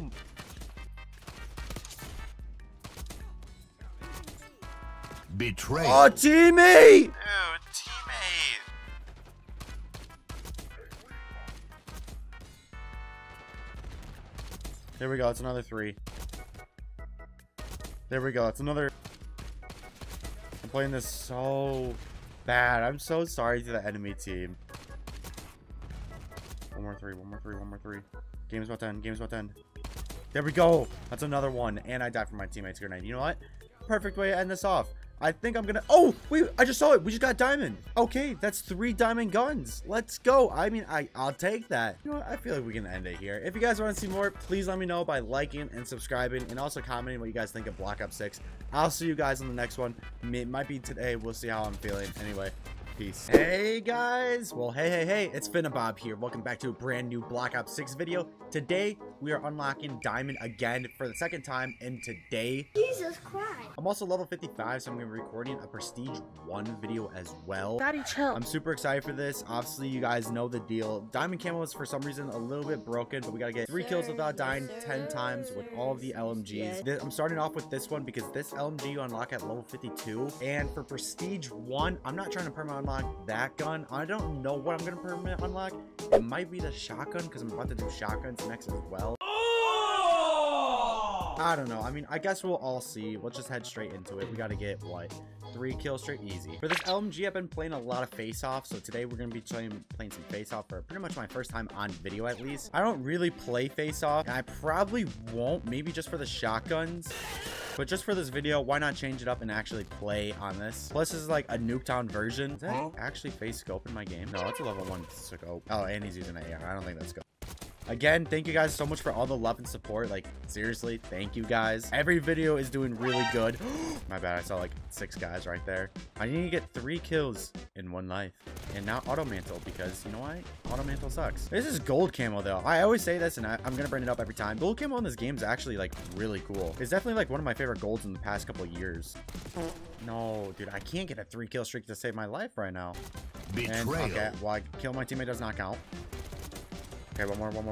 betrayal. Oh, teammate! Ew, teammate. There we go. It's another 3. There we go. It's another... I'm playing this so bad. I'm so sorry to the enemy team. One more three. Game's about to end. There we go. That's another one. And I died from my teammate's grenade. You know what? Perfect way to end this off. I think I'm gonna... Oh, wait. I just saw it. We just got diamond. Okay. That's 3 diamond guns. Let's go. I mean, I'll take that. You know what? I feel like we can end it here. If you guys want to see more, please let me know by liking and subscribing and also commenting what you guys think of Black Ops 6. I'll see you guys in the next one. It might be today. We'll see how I'm feeling. Anyway. Peace. Hey guys, well hey, it's Finnabob here. Welcome back to a brand new Black Ops 6 video. Today we are unlocking diamond again for the 2nd time, and today Jesus Christ, I'm also level 55, so I'm gonna be recording a prestige 1 video as well. Daddy, chill. I'm super excited for this. Obviously you guys know the deal. Diamond camo is for some reason a little bit broken, but we gotta get 3 kills without dying 10 times with all of the LMGs. I'm starting off with this one because this LMG you unlock at level 52, and for prestige 1 I'm not trying to permanently unlock that gun. I don't know what I'm gonna permanent unlock. It might be the shotgun because I'm about to do shotguns next as well. Oh! I don't know. I mean, I guess we'll all see. We'll just head straight into it. We gotta get what? 3 kills straight easy. For this LMG, I've been playing a lot of face-off, so today we're gonna be playing some face-off for pretty much my first time on video at least. I don't really play face-off, and I probably won't, maybe just for the shotguns. But just for this video, why not change it up and actually play on this? Plus, this is like a Nuketown version. Is that actually face scope in my game? No, that's a level 1 scope. Oh, and he's using an AR. I don't think that's good. Again, thank you guys so much for all the love and support. Like, seriously, thank you guys. Every video is doing really good. My bad, I saw like 6 guys right there. I need to get 3 kills in 1 life. And now auto mantle, because you know what? Auto mantle sucks. This is gold camo though. I always say this and I'm gonna bring it up every time. Gold camo in this game is actually like really cool. It's definitely like one of my favorite golds in the past couple of years. No, dude, I can't get a 3 kill streak to save my life right now. Betrayal. And, okay, well, I kill my teammate does not count. Okay, one more. Come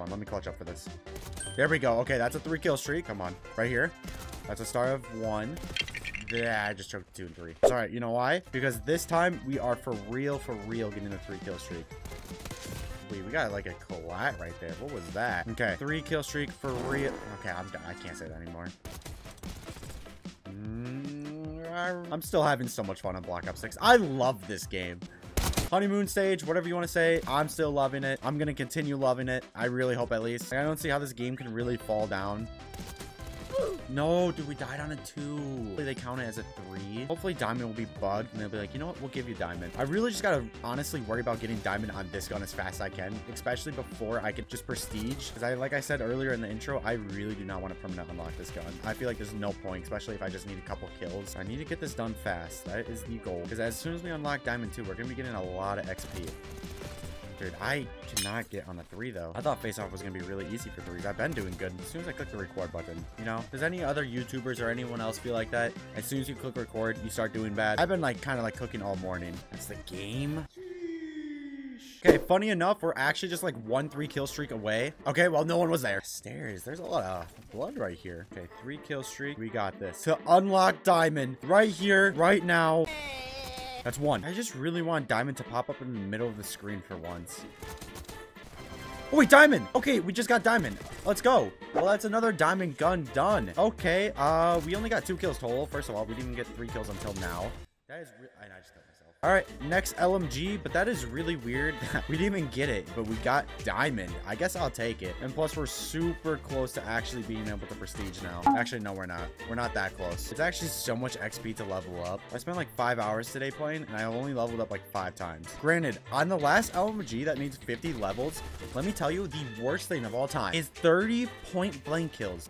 on, let me clutch up for this. There we go. Okay, that's a 3 kill streak. Come on, right here. That's a start of 1. Yeah, I just choked 2 and 3. It's all right, you know why? Because this time we are for real getting a 3 kill streak. Wait, we got like a collat right there. What was that? Okay, 3 kill streak for real. Okay, I'm done. I can't say that anymore. I'm still having so much fun on Black Ops 6. I love this game. Honeymoon stage, whatever you want to say. I'm still loving it. I'm going to continue loving it. I really hope at least. I don't see how this game can really fall down. No, dude, we died on a 2. Hopefully they count it as a 3. Hopefully diamond will be bugged and they'll be like, you know what? We'll give you diamond. I really just got to honestly worry about getting diamond on this gun as fast as I can, especially before I can just prestige. Because like I said earlier in the intro, I really do not want to permanent unlock this gun. I feel like there's no point, especially if I just need a couple kills. I need to get this done fast. That is the goal. Because as soon as we unlock diamond 2, we're going to be getting a lot of XP. Dude, I cannot get on the 3 though. I thought face-off was gonna be really easy for 3s. I've been doing good as soon as I click the record button. You know, does any other YouTubers or anyone else feel like that? As soon as you click record, you start doing bad. I've been like kind of like cooking all morning. That's the game. Okay, funny enough, we're actually just like 1 3 kill streak away. Okay, well, no one was there. Stairs, there's a lot of blood right here. Okay, 3 kill streak. We got this. To unlock diamond right here, right now. That's 1. I just really want diamond to pop up in the middle of the screen for once. Oh, wait, diamond. Okay, we just got diamond. Let's go. Well, that's another diamond gun done. Okay, we only got 2 kills total. First of all, we didn't even get 3 kills until now. That is really... I just killed myself. All right, next LMG, but that is really weird. We didn't even get it, but we got diamond. I guess I'll take it. And plus, we're super close to actually being able to prestige now. Actually, no, we're not. We're not that close. It's actually so much XP to level up. I spent like 5 hours today playing, and I only leveled up like 5 times. Granted, on the last LMG that needs 50 levels, let me tell you, the worst thing of all time is 30 point blank kills.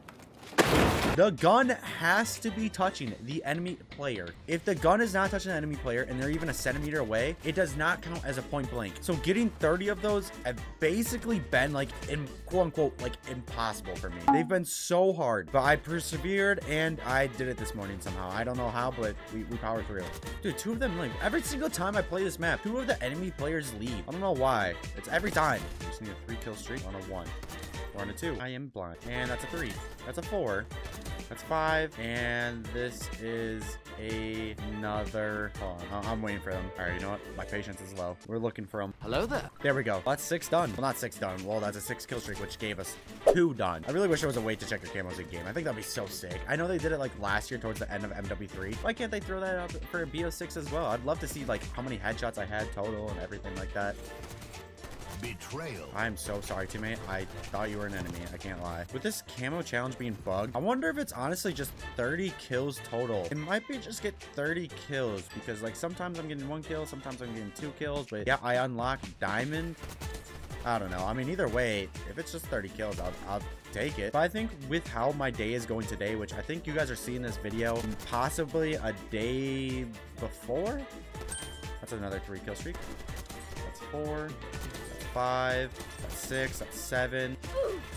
The gun has to be touching the enemy player. If the gun is not touching the enemy player and they're even a centimeter away, it does not count as a point blank. So getting 30 of those have basically been like, in quote unquote, like impossible for me. They've been so hard, but I persevered and I did it this morning somehow. I don't know how, but we powered through. Dude, 2 of them leave. Every single time I play this map, 2 of the enemy players leave. I don't know why. It's every time. I just need a 3 kill streak on a 1. We're on a 2. I am blind. And that's a 3. That's a 4. That's 5. And this is another. Hold on. I'm waiting for them. All right, you know what? My patience is low. We're looking for them. Hello there. There we go. That's 6 done. Well, not 6 done. Well, that's a 6 kill streak, which gave us 2 done. I really wish there was a way to check your camos in game. I think that'd be so sick. I know they did it like last year towards the end of MW3. Why can't they throw that up for BO6 as well? I'd love to see like how many headshots I had total and everything like that. Betrayal. I'm so sorry, teammate. I thought you were an enemy. I can't lie. With this camo challenge being bugged, I wonder if it's honestly just 30 kills total. It might be just get 30 kills because like sometimes I'm getting 1 kill, sometimes I'm getting 2 kills, but yeah, I unlock diamond. I don't know. I mean, either way, if it's just 30 kills, I'll take it. But I think with how my day is going today, which I think you guys are seeing this video possibly a day before. That's another 3 kill streak. That's 4. 5, that's 6, that's 7.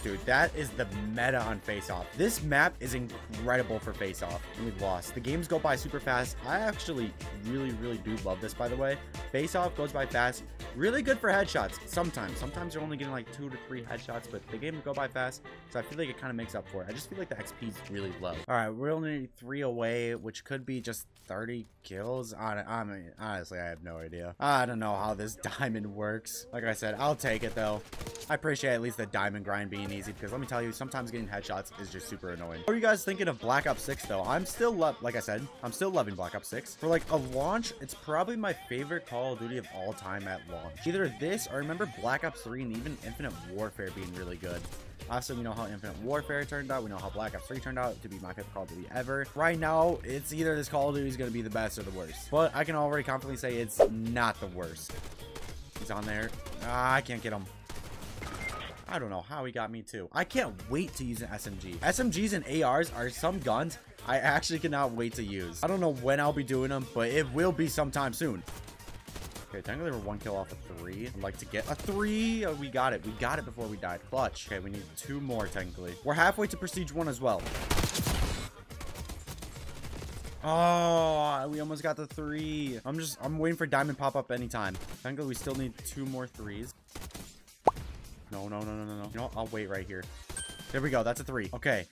Dude, that is the meta on face-off. This map is incredible for face-off, and we've lost. The games go by super fast. I actually really do love this, by the way. Face-off goes by fast. Really good for headshots sometimes. Sometimes you're only getting like 2 to 3 headshots, but the game will go by fast, so I feel like it kind of makes up for it. I just feel like the XP is really low. All right, we're only 3 away, which could be just 30 kills. I mean, honestly, I have no idea. I don't know how this diamond works. Like I said, I'll take it though. I appreciate at least the diamond grind being easy, because let me tell you, sometimes getting headshots is just super annoying. What are you guys thinking of Black Ops 6 though? I'm still like I said, I'm still loving Black Ops 6. For like a launch, it's probably my favorite Call of Duty of all time at launch. Either this or I remember Black Ops 3 and even Infinite Warfare being really good. Obviously, we know how Infinite Warfare turned out. We know how Black Ops 3 turned out to be my favorite Call of Duty ever. Right now, it's either this Call of Duty is going to be the best or the worst. But I can already confidently say it's not the worst. He's on there. I can't get him. I don't know how he got me too. I can't wait to use an SMG. SMGs and ARs are some guns I actually cannot wait to use. I don't know when I'll be doing them, but it will be sometime soon. Okay, technically we're 1 kill off of 3. I'd like to get a 3. Oh, we got it. We got it before we died. Clutch. Okay, we need 2 more, technically. We're halfway to Prestige 1 as well. Oh, we almost got the 3. I'm waiting for Diamond pop-up anytime. Technically, we still need 2 more 3s. No. You know what? I'll wait right here. There we go. That's a 3. Okay.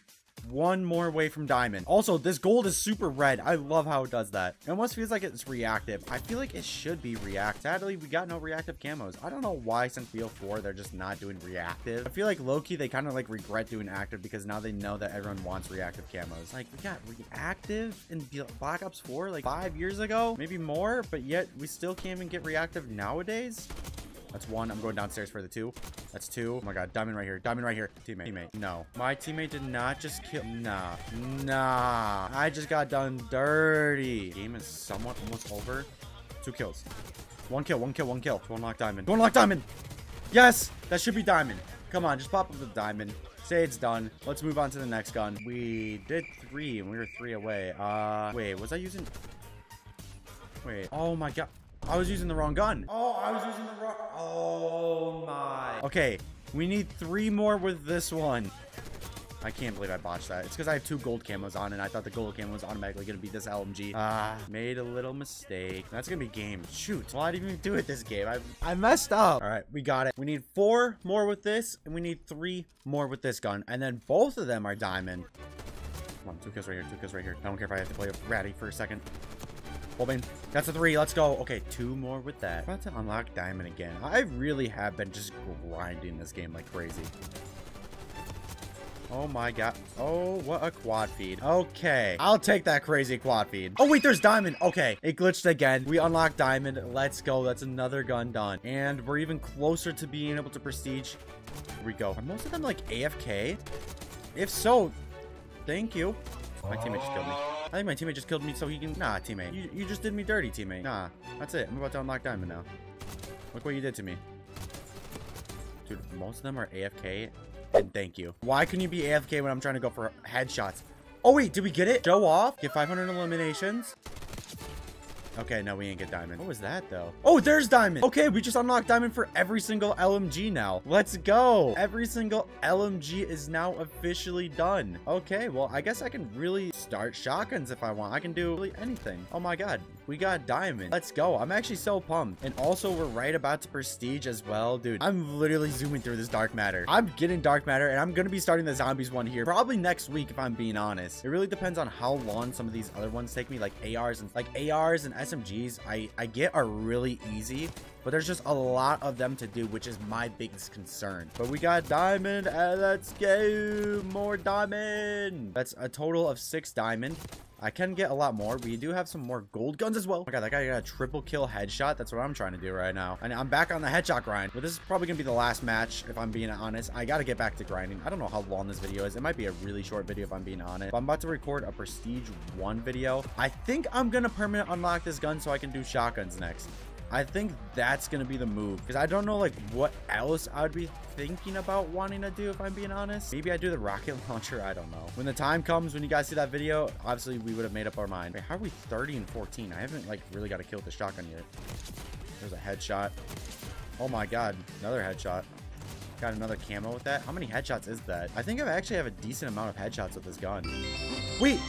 1 more away from diamond. Also, this gold is super red. I love how it does that. It almost feels like it's reactive. I feel like it should be reactive. Sadly, we got no reactive camos. I don't know why since BO4 they're just not doing reactive. I feel like low-key they kind of like regret doing active because now they know that everyone wants reactive camos. Like, we got reactive in Black Ops 4 like 5 years ago, maybe more, but yet we still can't even get reactive nowadays. That's 1. I'm going downstairs for the 2. That's 2. Oh my god. Diamond right here. Diamond right here. Teammate. No. My teammate did not just kill. Nah. I just got done dirty. Game is somewhat almost over. 2 kills. 1 kill. To unlock diamond. To unlock diamond. Yes. That should be diamond. Come on. Just pop up the diamond. Say it's done. Let's move on to the next gun. We did 3 and we were 3 away. Wait. Was I using? Wait. Oh my god. I was using the wrong gun. Oh, I was using the wrong... Oh, my. Okay, we need 3 more with this one. I can't believe I botched that. It's because I have 2 gold camos on, and I thought the gold camo was automatically going to be this LMG. Made a little mistake. That's going to be game. Shoot. Well, I didn't even do it this game. I messed up. All right, we got it. We need 4 more with this, and we need 3 more with this gun, and then both of them are diamond. Come on, 2 kills right here, 2 kills right here. I don't care if I have to play with Ratty for a second. That's a 3. Let's go. Okay, 2 more with that. About to unlock diamond again. I really have been just grinding this game like crazy. Oh my god. Oh, what a quad feed. Okay, I'll take that crazy quad feed. Oh wait, there's diamond. Okay, it glitched again. We unlocked diamond. Let's go. That's another gun done, and we're even closer to being able to prestige. Here we go. Are most of them like AFK? If so, thank you. My teammate just killed me. I think my teammate just killed me so he can... Nah, teammate. You just did me dirty, teammate. Nah, that's it. I'm about to unlock diamond now. Look what you did to me. Dude, most of them are AFK. And thank you. Why couldn't you be AFK when I'm trying to go for headshots? Oh, wait. Did we get it? Show off. Get 500 eliminations. Okay, no, we ain't get diamond. What was that, though? Oh, there's diamond. Okay, we just unlocked diamond for every single LMG now. Let's go. Every single LMG is now officially done. Okay, well, I guess I can really start shotguns if I want. I can do really anything. Oh, my God. We got diamond. Let's go. I'm actually so pumped. And also, we're right about to prestige as well. Dude, I'm literally zooming through this dark matter. I'm getting dark matter, and I'm going to be starting the zombies one here probably next week, if I'm being honest. It really depends on how long some of these other ones take me, like ARs and SMGs. I get are really easy, but there's just a lot of them to do, which is my biggest concern. But we got diamond. Let's go. More diamond. That's a total of 6 diamond. I can get a lot more. We do have some more gold guns as well. Oh my god, that guy got a triple kill headshot. That's what I'm trying to do right now. And I'm back on the headshot grind. But this is probably going to be the last match, if I'm being honest. I got to get back to grinding. I don't know how long this video is. It might be a really short video, if I'm being honest. But I'm about to record a Prestige 1 video. I think I'm going to permanent unlock this gun so I can do shotguns next. I think that's going to be the move, because I don't know like what else I would be thinking about wanting to do, if I'm being honest. Maybe I do the rocket launcher. I don't know. When the time comes, when you guys see that video, obviously we would have made up our mind. Wait, how are we 30 and 14? I haven't like really got to kill with the shotgun yet. There's a headshot. Oh my god, another headshot. Got another camo with that. How many headshots is that? I think I actually have a decent amount of headshots with this gun. Wait,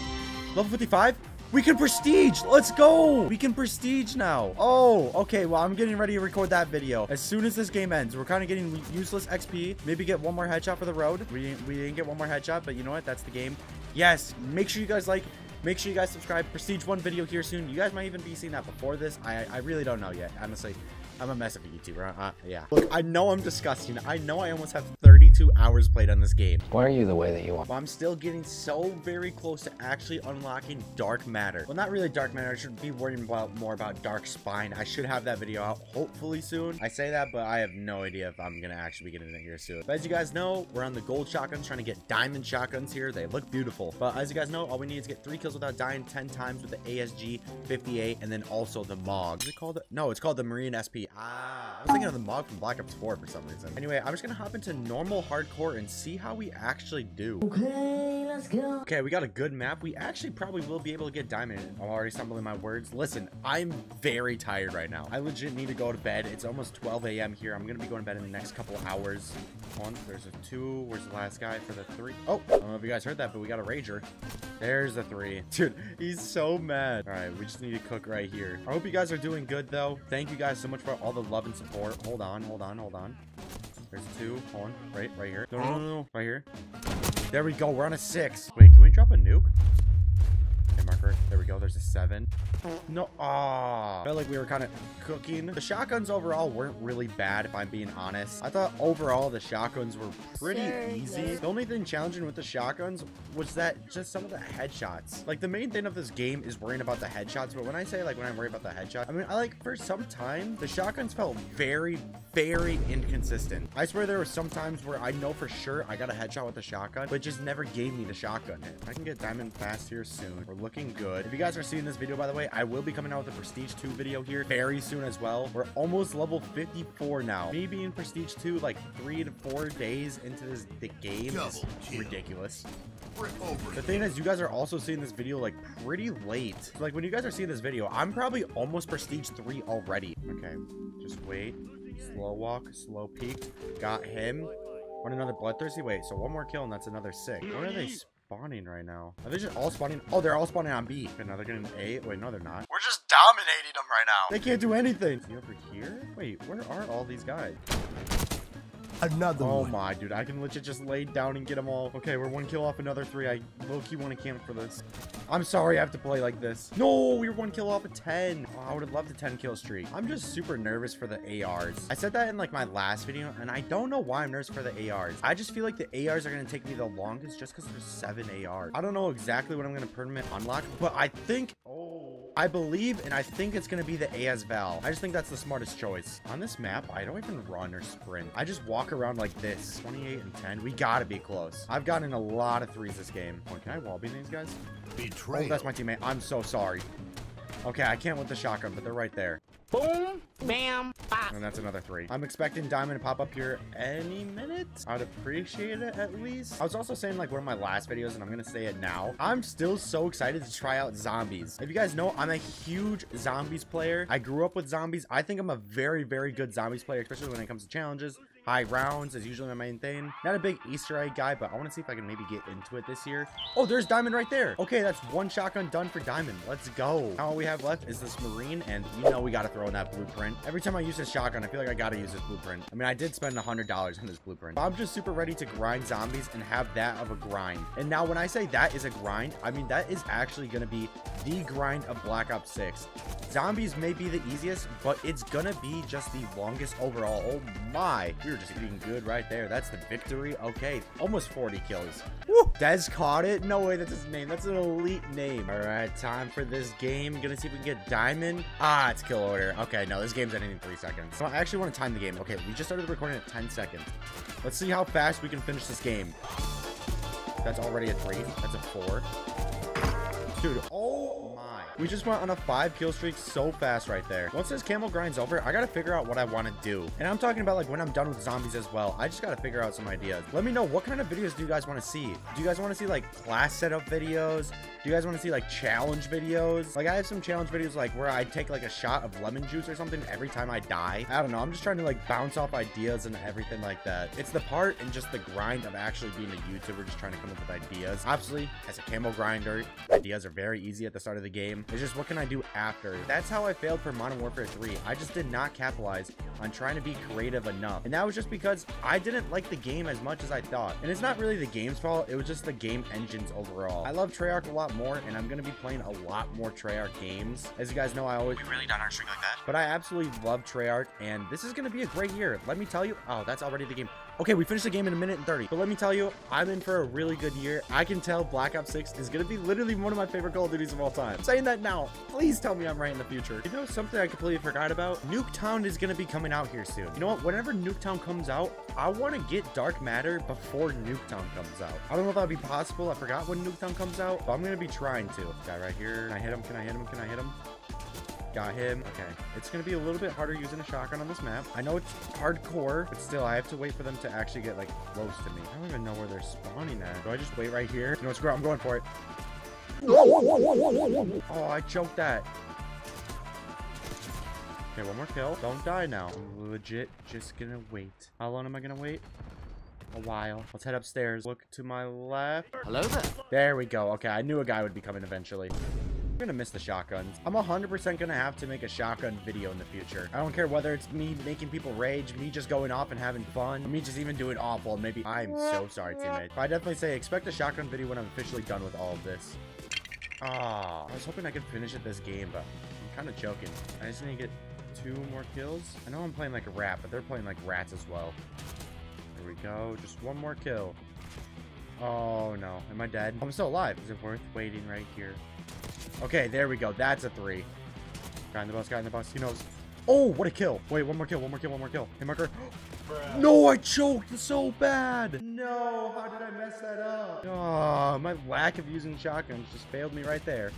level 55? We can prestige. Let's go. We can prestige now. Oh, okay. Well, I'm getting ready to record that video as soon as this game ends. We're kind of getting useless XP. Maybe get one more headshot for the road. We didn't get one more headshot, but you know what? That's the game. Yes. Make sure you guys like. Make sure you guys subscribe. Prestige 1 video here soon. You guys might even be seeing that before this. I really don't know yet. Honestly, I'm a mess of a YouTuber. Yeah. Look, I know I'm disgusting. I know I almost have 32 hours played on this game. Why are you the way that you are? Well, I'm still getting so very close to actually unlocking Dark Matter. Well, not really Dark Matter. I should be worrying about more about Dark Spine. I should have that video out hopefully soon. I say that, but I have no idea if I'm going to actually be getting it here soon. But as you guys know, we're on the gold shotguns, trying to get diamond shotguns here. They look beautiful. But as you guys know, all we need is get 3 kills without dying 10 times with the ASG 58 and then also the Mog. Is it called? No, it's called the Marine SP. Ah, I was thinking of the Mog from Black Ops 4 for some reason. Anyway, I'm just gonna hop into normal hardcore and see how we actually do. Okay, let's go. Okay, we got a good map. We actually probably will be able to get diamond. I'm already stumbling my words. Listen, I'm very tired right now. I legit need to go to bed. It's almost 12 a.m. here. I'm gonna be going to bed in the next couple hours. One, there's a 2. Where's the last guy for the 3? Oh, I don't know if you guys heard that, but we got a rager. There's the 3. Dude, he's so mad. All right, we just need to cook right here. I hope you guys are doing good though. Thank you guys so much for all the love and support. Hold on. There's 2. Hold on. Right here. No. Right here. There we go. We're on a 6. Wait, can we drop a nuke? Okay, marker. There we go. There's a 7. No. I felt like we were kind of cooking. The shotguns overall weren't really bad, if I'm being honest. I thought overall the shotguns were pretty easy. The only thing challenging with the shotguns was that just some of the headshots. Like, the main thing of this game is worrying about the headshots. But when I say, like, when I worry about the headshots, I mean, for some time, the shotguns felt very, very inconsistent. I swear there were some times where I know for sure I got a headshot with a shotgun, but it just never gave me the shotgun hit. I can get diamond fast here soon. We're looking good. If you guys are seeing this video, by the way, I will be coming out with a Prestige 2 video here very soon as well. We're almost level 54 now. Me being Prestige 2 like 3 to 4 days into the game is ridiculous. The thing is, you guys are also seeing this video like pretty late. So, like, when you guys are seeing this video, I'm probably almost Prestige 3 already. Okay, just wait. Slow walk, slow peek. Got him. Want another bloodthirsty? Wait, so one more kill and that's another 6. Where are they spawning right now? Are they just all spawning? Oh, they're all spawning on B. Okay, now they're getting A. Wait, no, they're not. We're just dominating them right now. They can't do anything. Is he over here? Wait, where are all these guys? Another one. Oh my, dude. I can legit just lay down and get them all. Okay, we're 1 kill off another 3. I low-key want to camp for this. I'm sorry I have to play like this. No, we were 1 kill off a 10. Oh, I would have loved a 10 kill streak. I'm just super nervous for the ARs. I said that in like my last video, and I don't know why I'm nervous for the ARs. I just feel like the ARs are going to take me the longest just because there's 7 ARs. I don't know exactly what I'm going to permanent unlock, but I think... I believe, and I think it's going to be the AS Val. I just think that's the smartest choice. On this map, I don't even run or sprint. I just walk around like this. 28 and 10. We got to be close. I've gotten a lot of 3s this game. Oh, can I wallbang these guys? Betrayal. Oh, that's my teammate. I'm so sorry. Okay, I can't with the shotgun, but they're right there. Boom, bam, bop. And that's another 3. I'm expecting diamond to pop up here any minute. I'd appreciate it at least. I was also saying like one of my last videos, and I'm going to say it now. I'm still so excited to try out zombies. If you guys know, I'm a huge zombies player. I grew up with zombies. I think I'm a very, very good zombies player, especially when it comes to challenges, High rounds is usually my main thing. Not a big Easter egg guy, but I want to see if I can maybe get into it this year. Oh, there's Diamond right there. Okay, that's one shotgun done for Diamond. Let's go. Now all we have left is this Marine, and you know we got to throw in that blueprint. Every time I use this shotgun, I feel like I got to use this blueprint. I mean, I did spend $100 on this blueprint. I'm just super ready to grind zombies and have that of a grind. And now when I say that is a grind, I mean, that is actually going to be the grind of Black Ops 6. Zombies may be the easiest, but it's going to be just the longest overall. Oh my. We're just eating good right there. That's the victory. Okay, almost 40 kills. Woo! Dez caught it. No way, that's his name. That's an elite name. All right, time for this game. Gonna see if we can get Diamond. Ah, it's kill order. Okay, no, this game's ending in 3 seconds. So I actually want to time the game. Okay, we just started recording at 10 seconds. Let's see how fast we can finish this game. That's already a 3. That's a 4. Dude, oh my. We just went on a 5-kill streak so fast right there. Once this camel grind's over, I gotta figure out what I want to do. And I'm talking about like when I'm done with zombies as well. I just gotta figure out some ideas. Let me know what kind of videos do you guys want to see. Do you guys want to see like class setup videos? Do you guys want to see like challenge videos? Like I have some challenge videos like where I take like a shot of lemon juice or something every time I die. I don't know. I'm just trying to like bounce off ideas and everything like that. It's the part and just the grind of actually being a YouTuber, just trying to come up with ideas. Obviously, as a camel grinder, ideas are very easy at the start of the game. It's just what can I do after. That's how I failed for Modern Warfare 3. I just did not capitalize on trying to be creative enough, and that was just because I didn't like the game as much as I thought. And it's not really the game's fault, it was just the game engines overall. I love Treyarch a lot more, and I'm gonna be playing a lot more Treyarch games. As you guys know, I always— we've really done our streak like that. But I absolutely love Treyarch, and this is gonna be a great year. Let me tell you. Oh, that's already the game. Okay, we finished the game in 1:30. But let me tell you, I'm in for a really good year. I can tell Black Ops 6 is gonna be literally one of my favorite Call of Duties of all time. I'm saying that now. Please tell me I'm right in the future. You know something I completely forgot about? Nuketown is gonna be coming out here soon. You know what? Whenever Nuketown comes out, I want to get Dark Matter before Nuketown comes out. I don't know if that'd be possible. I forgot when Nuketown comes out, but I'm gonna be trying to. Guy right here. Can I hit him? Can I hit him? Can I hit him? Got him. Okay, it's gonna be a little bit harder using a shotgun on this map. I know it's hardcore, but still I have to wait for them to actually get like close to me. I don't even know where they're spawning at. Do I just wait right here? You know, screw it, I'm going for it. Oh, I choked that. Okay, one more kill. Don't die now. I'm legit just gonna wait. How long am I gonna wait? A while. Let's head upstairs. Look to my left. Hello there. There we go. Okay, I knew a guy would be coming eventually. Gonna miss the shotguns. I'm 100% gonna have to make a shotgun video in the future. I don't care whether it's me making people rage, me just going off and having fun, me just even doing awful. Maybe I'm so sorry, teammate. But I definitely say expect a shotgun video when I'm officially done with all of this. Ah, I was hoping I could finish it this game, but I'm kind of joking. I just need to get 2 more kills. I know I'm playing like a rat, but they're playing like rats as well. There we go. Just one more kill. Oh no, am I dead? I'm still alive. Is it worth waiting right here? Okay, there we go. That's a 3. Guy in the bus, guy in the bus. He knows. Oh, what a kill. Wait, one more kill, one more kill, one more kill. Hey, marker. No, I choked so bad. No, how did I mess that up? Oh, my lack of using shotguns just failed me right there.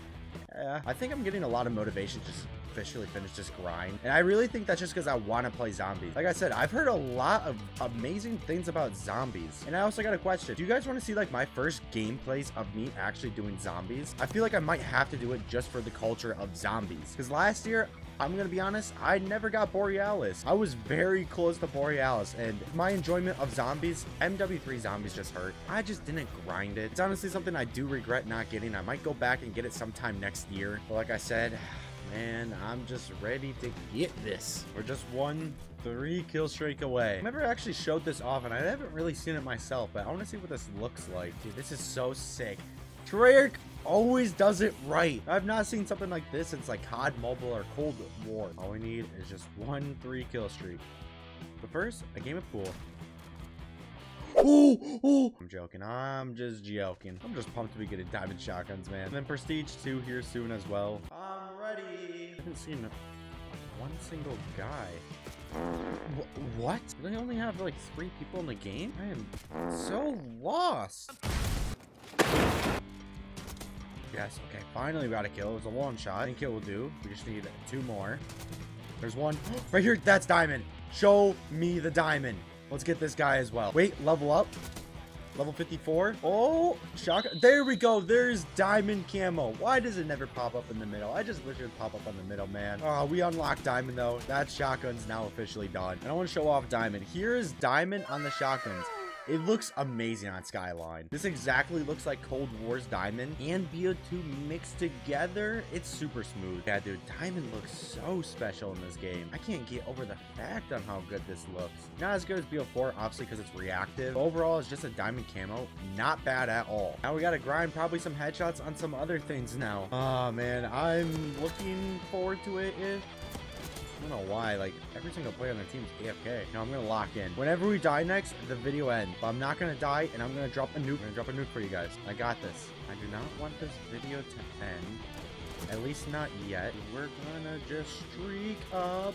I think I'm getting a lot of motivation just officially finish this grind, and I really think that's just because I want to play zombies. Like I said, I've heard a lot of amazing things about zombies, and I also got a question. Do you guys want to see like my first gameplays of me actually doing zombies? I feel like I might have to do it just for the culture of zombies, because last year, I'm gonna be honest, I never got Borealis. I was very close to Borealis, and my enjoyment of zombies, MW3 zombies just hurt. I just didn't grind it. It's honestly something I do regret not getting. I might go back and get it sometime next year, but like I said, man, I'm just ready to get this. We're just 1-3 kill streak away. I never actually showed this off, and I haven't really seen it myself, but I want to see what this looks like. Dude, this is so sick. Treyarch always does it right. I've not seen something like this since like COD Mobile or Cold War. All we need is just 1-3 kill streak. But first, a game of pool. Ooh, ooh. I'm joking. I'm just joking. I'm just pumped to be getting diamond shotguns, man. And then Prestige 2 here soon as well. I'm ready. I haven't seen one single guy. What? They only have like 3 people in the game? I am so lost. Yes. Okay. Finally, we got a kill. It was a long shot. I think it will do. We just need 2 more. There's one right here. That's Diamond. Show me the Diamond. Let's get this guy as well. Wait, level up. Level 54. Oh, shotgun. There we go. There's diamond camo. Why does it never pop up in the middle? I just wish it would pop up on the middle, man. Oh, we unlocked diamond though. That shotgun's now officially done. And I want to show off diamond. Here is diamond on the shotguns. It looks amazing on Skyline. This exactly looks like Cold War's diamond and BO2 mixed together. It's super smooth. Yeah, dude, diamond looks so special in this game. I can't get over the fact on how good this looks. Not as good as BO4, obviously, because it's reactive. Overall, it's just a diamond camo. Not bad at all. Now we got to grind probably some headshots on some other things now. Oh, man, I'm looking forward to it-ish. I don't know why, like, every single player on the team is AFK. Now I'm gonna lock in. Whenever we die next, the video ends. But I'm not gonna die, and I'm gonna drop a nuke. I'm gonna drop a nuke for you guys. I got this. I do not want this video to end. At least not yet. We're gonna just streak up.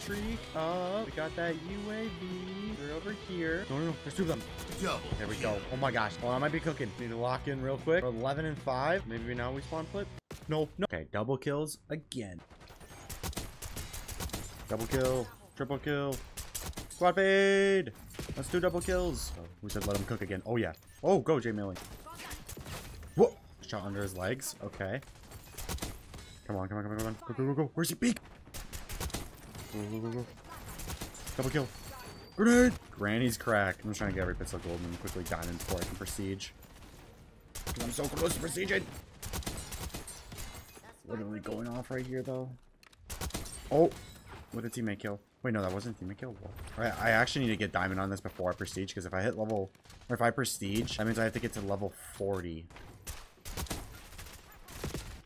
Streak up. We got that UAV. They're over here. No, no, no. There's two of them. Double. There we go. Oh my gosh. Well, I might be cooking. Need to lock in real quick. We're 11 and 5. Maybe now we spawn flip. No, no. Okay, double kills again. Double kill, triple kill, squad fade. Let's do double kills. Oh, we should let him cook again. Oh yeah. Oh, go J Milling. Whoa! Shot under his legs. Okay. Come on, come on, come on, come on. Go, go, go, go. Where's your beak? Go, go, go, go. Double kill. Grenade. Granny's cracked. I'm just trying to get every pistol gold and quickly diamond before I can prestige. Cause I'm so close to prestiging. Literally going off right here though. Oh. With a teammate kill. Wait, no, that wasn't a teammate kill. All right, I actually need to get diamond on this before I prestige, because if I hit level, or if I prestige, that means I have to get to level 40.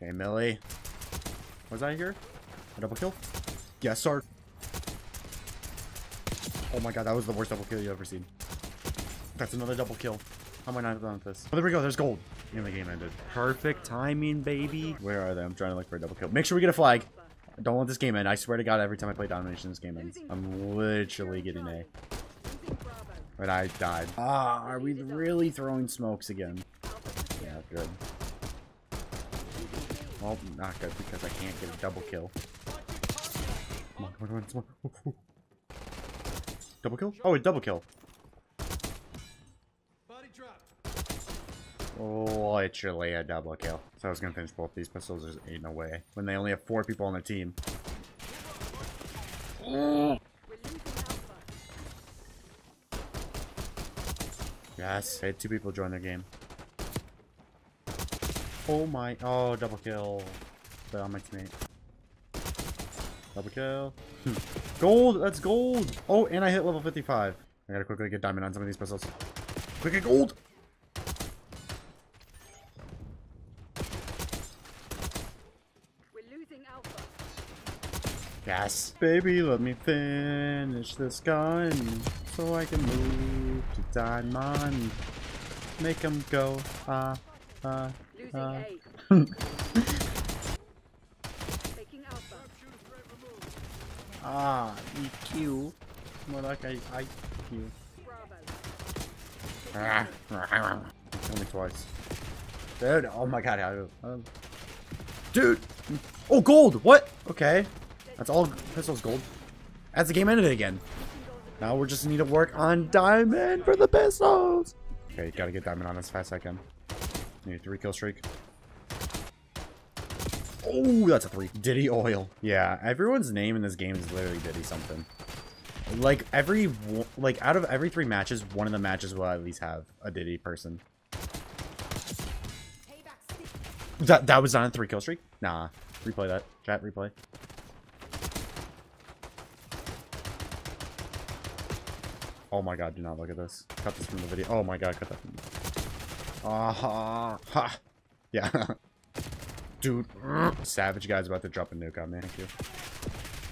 Okay, Millie. Was I here? A double kill? Yes, sir. Oh my god, that was the worst double kill you've ever seen. That's another double kill. How am I not done with this? Oh, there we go. There's gold. And the game ended. Perfect timing, baby. Where are they? I'm trying to look for a double kill. Make sure we get a flag. I don't want this game end. I swear to God, every time I play Domination, this game ends. I'm literally getting A. But I died. Ah, are we really throwing smokes again? Yeah, good. Well, not good because I can't get a double kill. Come on, come on, come on, come on. Double kill? Oh, a double kill. Literally a double kill. So I was gonna finish both these pistols. There's 8 in a way when they only have 4 people on the team. Oh. Yes, I had 2 people join their game. Oh my! Oh, double kill. But on my teammate. Double kill. Gold. That's gold. Oh, and I hit level 55. I gotta quickly get diamond on some of these pistols. Quick and gold. Yes. Baby, let me finish this gun so I can move to diamond. Make him go. Ah, EQ. More like IQ. Only twice. Dude, oh my god. Dude! Oh, gold! What? Okay. That's all pistols gold. That's the game ended again. Now we just need to work on diamond for the pistols. Okay, you gotta get diamond on this fast as I can. Need a 3 kill streak. Oh, that's a 3. Diddy Oil. Yeah, everyone's name in this game is literally Diddy something. Like out of every 3 matches, one of the matches will at least have a Diddy person. That was on a 3 kill streak? Nah. Replay that. Chat, replay. Oh my god, do not look at this. Cut this from the video. Oh my god, cut that from the video. Ha. Yeah. Dude. Savage guy's about to drop a nuke on me. Thank you.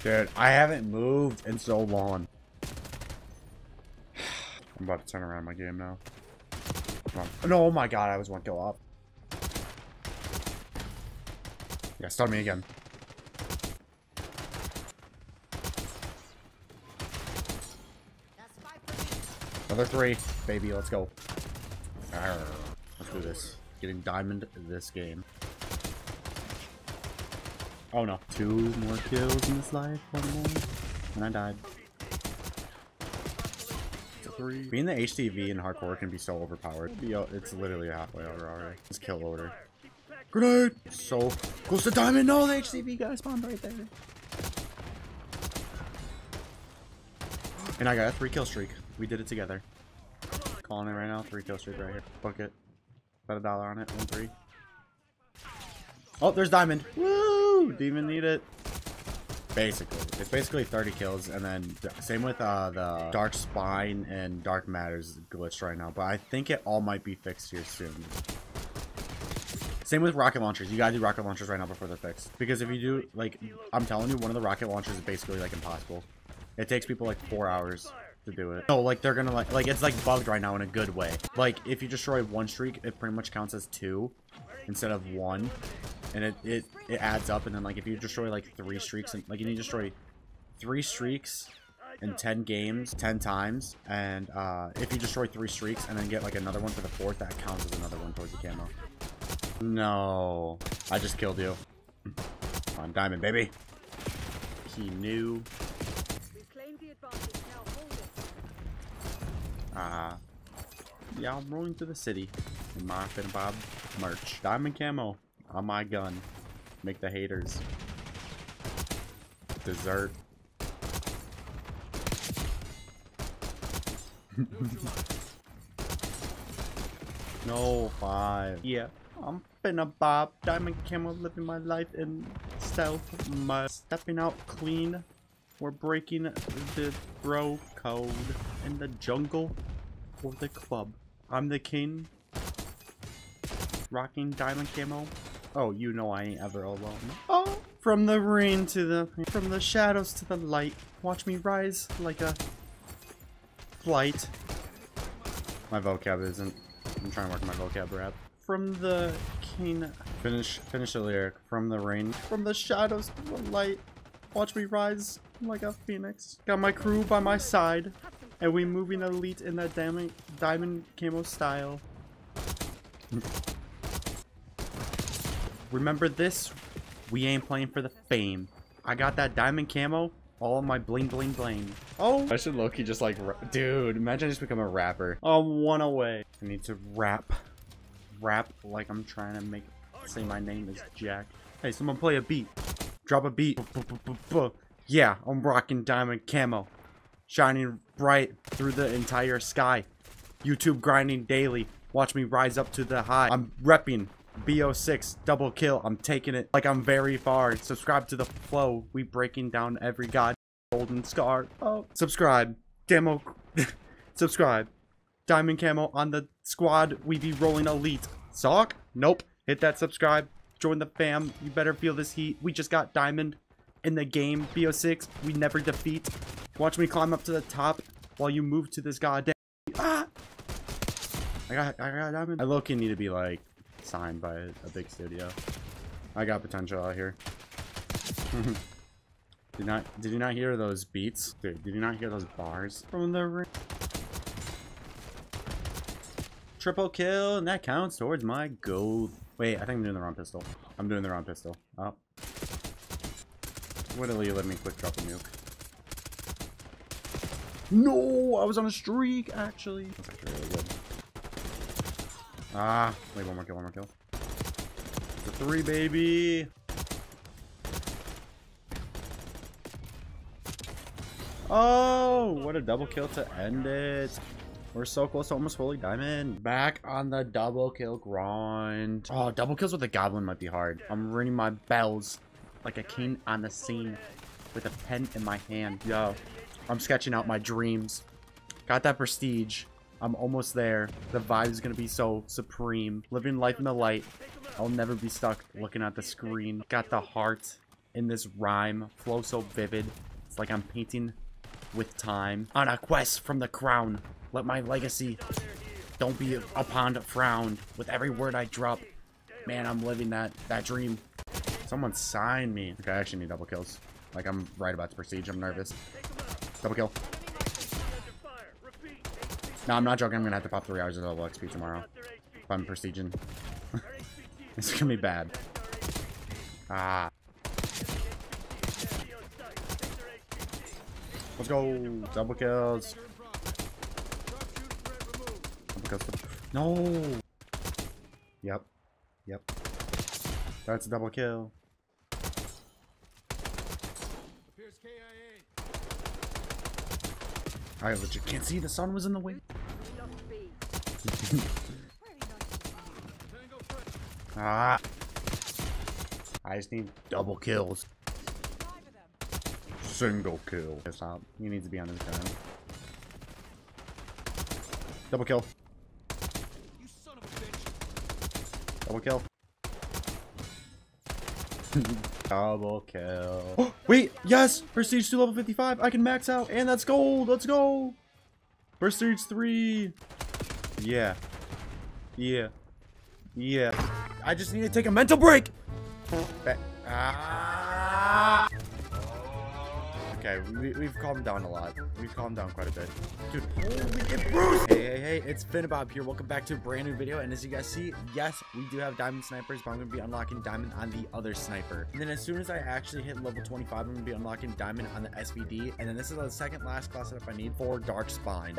Dude, I haven't moved in so long. I'm about to turn around my game now. Come on. No, oh my god, I was 1 kill off. Yeah, stun me again. Another 3, baby, let's go. Arr, let's do this. Getting diamond this game. Oh no. 2 more kills in this life, 1 more. And I died. It's LW3. Being the HDV in hardcore can be so overpowered. It's literally halfway over already. It's kill order. Grenade! So close to diamond. No, the HDV guy spawned right there. And I got a 3-kill streak. We did it together. Calling it right now. 3-kill streak right here. Book it. Got $1 on it. 1-3. Oh, there's diamond. Woo! Demon need it. Basically, it's basically 30 kills, and then same with the Dark Spine and Dark Matter's glitched right now, but I think it all might be fixed here soon. Same with rocket launchers. You gotta do rocket launchers right now before they're fixed, because if you do, like, I'm telling you, one of the rocket launchers is basically like impossible. It takes people like 4 hours to do it. No, like they're gonna like it's like bugged right now in a good way. Like if you destroy 1 streak, it pretty much counts as 2 instead of 1. And it adds up, and then like if you destroy like 3 streaks, and like you need to destroy 3 streaks in 10 games, 10 times, and if you destroy 3 streaks and then get like another one for the 4th, that counts as another one towards the camera. No, I just killed you. Come on, diamond baby. He knew. Yeah, I'm rolling through the city in my Finnabob merch. Diamond camo. On my gun. Make the haters dessert. No 5. Yeah, I'm Finnabob. Diamond camo, living my life in stealth. My stepping out clean. We're breaking the bro code in the jungle or the club. I'm the king. Rocking diamond camo. Oh, you know I ain't ever alone. Oh, from the rain to the, from the shadows to the light. Watch me rise like a flight. My vocab isn't. I'm trying to work my vocab rap. From the king. Finish the lyric. From the rain. From the shadows to the light. Watch me rise like a phoenix. Got my crew by my side, and we moving elite in that diamond camo style. Remember this, we ain't playing for the fame. I got that diamond camo, all my bling bling bling. Oh, I should low-key just like, dude, imagine I just become a rapper. Oh, one away. I need to rap like I'm trying to make, say my name is Jack. Hey, someone play a beat, drop a beat. Yeah, I'm rocking diamond camo, shining bright through the entire sky. YouTube grinding daily, watch me rise up to the high. I'm repping. BO6 double kill. I'm taking it like I'm very far. Subscribe to the flow. We breaking down every god golden scar. Oh, subscribe. Demo. Subscribe. Diamond camo on the squad. We be rolling elite. Sock? Nope. Hit that subscribe. Join the fam. You better feel this heat. We just got diamond in the game. BO6. We never defeat. Watch me climb up to the top while you move to this goddamn. Ah! I got diamond. I low-key need to be like signed by a big studio. I got potential out here. Did you not hear those beats, dude? Did you not hear those bars from the ring? Triple kill, and that counts towards my gold. Wait, I think I'm doing the wrong pistol. I'm doing the wrong pistol. Oh, what will you let me quick drop a nuke? No, I was on a streak actually. That's actually really good. Ah, wait, one more kill. The 3, baby. Oh, what a double kill to end it. We're so close to almost fully diamond. Back on the double kill grind. Oh, double kills with a goblin might be hard. I'm ringing my bells like a king on the scene with a pen in my hand. Yo, I'm sketching out my dreams. Got that prestige. I'm almost there. The vibe is gonna be so supreme. Living life in the light. I'll never be stuck looking at the screen. Got the heart in this rhyme. Flow so vivid. It's like I'm painting with time. On a quest from the crown. Let my legacy don't be upon frowned. With every word I drop, man, I'm living that dream. Someone sign me. Okay, I actually need double kills. Like, I'm right about to prestige. I'm nervous. Double kill. No, I'm not joking. I'm going to have to pop 3 hours of level XP tomorrow. If I'm prestiging. It's going to be bad. Ah. Let's go. Double kills. custom, custom. No! Yep. Yep. That's a double kill. I legit can't see. The sun was in the way. Ah! I just need double kills. Single kill. Stop. You need to be on this guy. Double kill. You son of a bitch. Double kill. Double kill. Oh, wait, yes! Prestige 2 level 55. I can max out, and that's gold. Let's go. Prestige 3. Yeah. Yeah. Yeah. I just need to take a mental break. Okay, we've calmed down a lot. We've calmed down quite a bit. Dude, holy hey, it's Finnabob here. Welcome back to a brand new video. And as you guys see, yes, we do have diamond snipers, but I'm going to be unlocking diamond on the other sniper. And then as soon as I actually hit level 25, I'm going to be unlocking diamond on the SVD. And then this is the second last class setup I need for Dark Spine.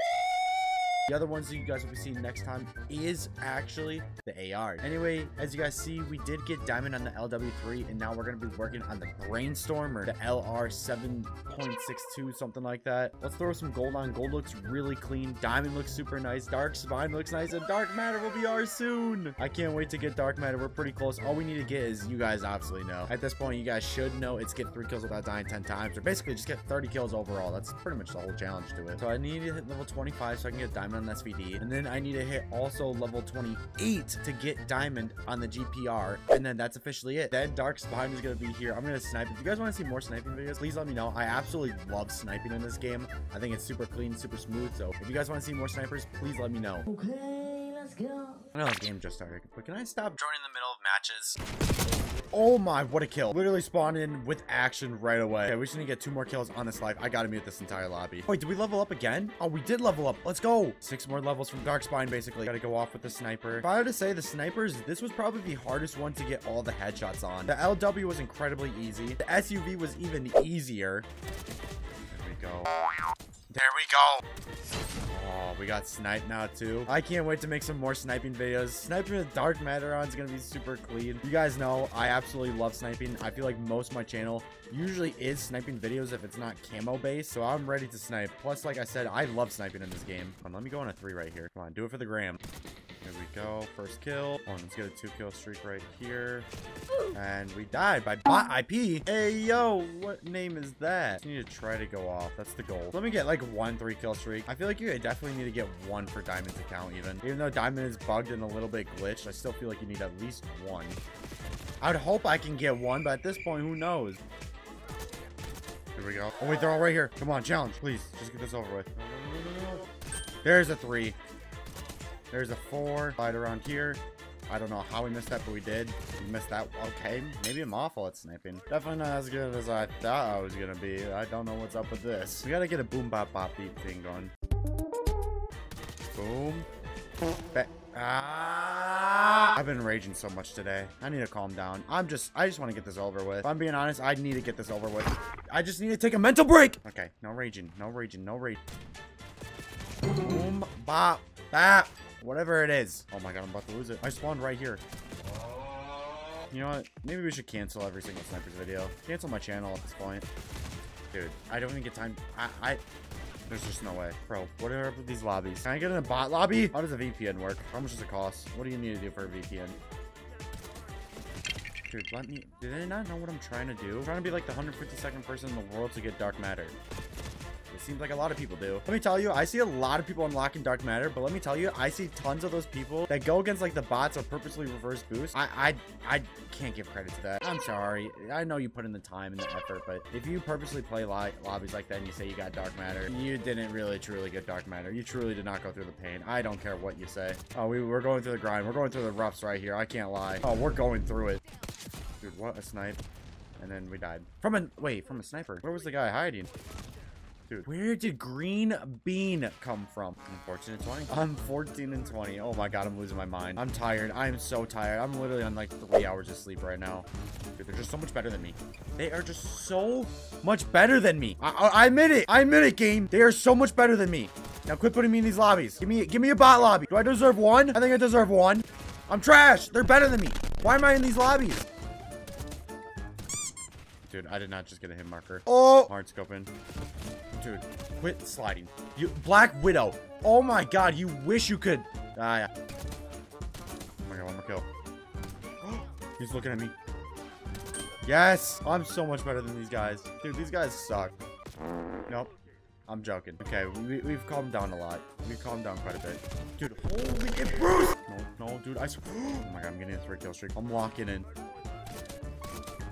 The other ones that you guys will be seeing next time is actually the AR. Anyway, as you guys see, we did get diamond on the LW3, and now we're going to be working on the Brainstorm or the LR7.62, something like that. Let's throw some gold on. Gold looks really clean. Diamond looks super nice. Dark Spine looks nice, and Dark Matter will be ours soon. I can't wait to get Dark Matter. We're pretty close. All we need to get is, you guys obviously know. At this point, you guys should know it's get 3 kills without dying 10 times, or basically just get 30 kills overall. That's pretty much the whole challenge to it. So I need to hit level 25 so I can get diamond on the SVD, and then I need to hit also level 28 to get diamond on the GPR, and then that's officially it. Then Dark Spine is going to be here. I'm going to snipe. If you guys want to see more sniping videos, please let me know. I absolutely love sniping in this game. I think it's super clean, super smooth, so if you guys want to see more snipers, please let me know. Okay, let's go. I know the game just started, but can I stop joining the middle of matches? Oh my, what a kill. Literally spawned in with action right away. Okay, we just need to get 2 more kills on this life. I gotta mute this entire lobby. Wait, did we level up again? Oh, we did level up. Let's go. 6 more levels from Dark Spine, basically. Gotta go off with the sniper. If I were to say the snipers, this was probably the hardest one to get all the headshots on. The LW was incredibly easy. The SUV was even easier. There we go. There we go. Oh, we got sniped now too. I can't wait to make some more sniping videos. Sniping with Dark Matter on is gonna be super clean. You guys know I absolutely love sniping. I feel like most of my channel usually is sniping videos if it's not camo based. So I'm ready to snipe. Plus, like I said, I love sniping in this game. Come on, let me go on a 3 right here. Come on, do it for the gram. Here we go. First kill. Oh, let's get a 2-kill streak right here. And we died by bot IP. Hey, yo, what name is that? Just need to try to go off. That's the goal. Let me get like 1 3-kill streak. I feel like you definitely need to get 1 for diamond to count even. Even though diamond is bugged and a little bit glitched, I still feel like you need at least 1. I would hope I can get 1, but at this point, who knows? Here we go. Oh, wait, they're all right here. Come on, challenge, please. Just get this over with. There's a 3. There's a 4 right around here. I don't know how we missed that, but we did. We missed that. Okay, maybe I'm awful at sniping. Definitely not as good as I thought I was gonna be. I don't know what's up with this. We gotta get a boom bop bop beep thing going. Boom. I've been raging so much today. I need to calm down. I just want to get this over with. If I'm being honest, I need to get this over with. I just need to take a mental break. Okay, no raging, no raging, no rage. Boom bop bop. Whatever it is. Oh my god, I'm about to lose it. I spawned right here. You know what? Maybe we should cancel every single sniper's video. Cancel my channel at this point. Dude, I don't even get time. There's just no way. Bro, what are up with these lobbies? Can I get in a bot lobby? How does a VPN work? How much does it cost? What do you need to do for a VPN? Dude, let me... Do they not know what I'm trying to do? I'm trying to be like the 152nd person in the world to get Dark Matter. It seems like a lot of people do. Let me tell you, I see a lot of people unlocking Dark Matter, but let me tell you, I see tons of those people that go against like the bots or purposely reverse boost. I can't give credit to that. I'm sorry. I know you put in the time and the effort, but if you purposely play lobbies like that and you say you got Dark Matter, you didn't really truly get Dark Matter. You truly did not go through the pain. I don't care what you say. Oh, we're going through the grind. We're going through the roughs right here. I can't lie. Oh, we're going through it. Dude, what a snipe. And then we died. From a sniper. Where was the guy hiding? Dude, where did green bean come from? I'm 14 and 20. I'm 14 and 20. Oh my god, I'm losing my mind. I'm tired. I am so tired. I'm literally on like 3 hours of sleep right now. Dude, they're just so much better than me. They are just so much better than me. I admit it. I admit it, game. They are so much better than me. Now quit putting me in these lobbies. Give me a bot lobby. Do I deserve one? I think I deserve one. I'm trash. They're better than me. Why am I in these lobbies? Dude, I did not just get a hit marker. Oh, hard scoping. Dude, quit sliding. You Black Widow. Oh my god, you wish you could. Yeah. Oh my god, one more kill. He's looking at me. Yes! I'm so much better than these guys. Dude, these guys suck. Nope. I'm joking. Okay, we've calmed down a lot. We've calmed down quite a bit. Dude, holy it Bruce! No, dude, I swear. Oh my god, I'm getting a 3-kill streak. I'm locking in.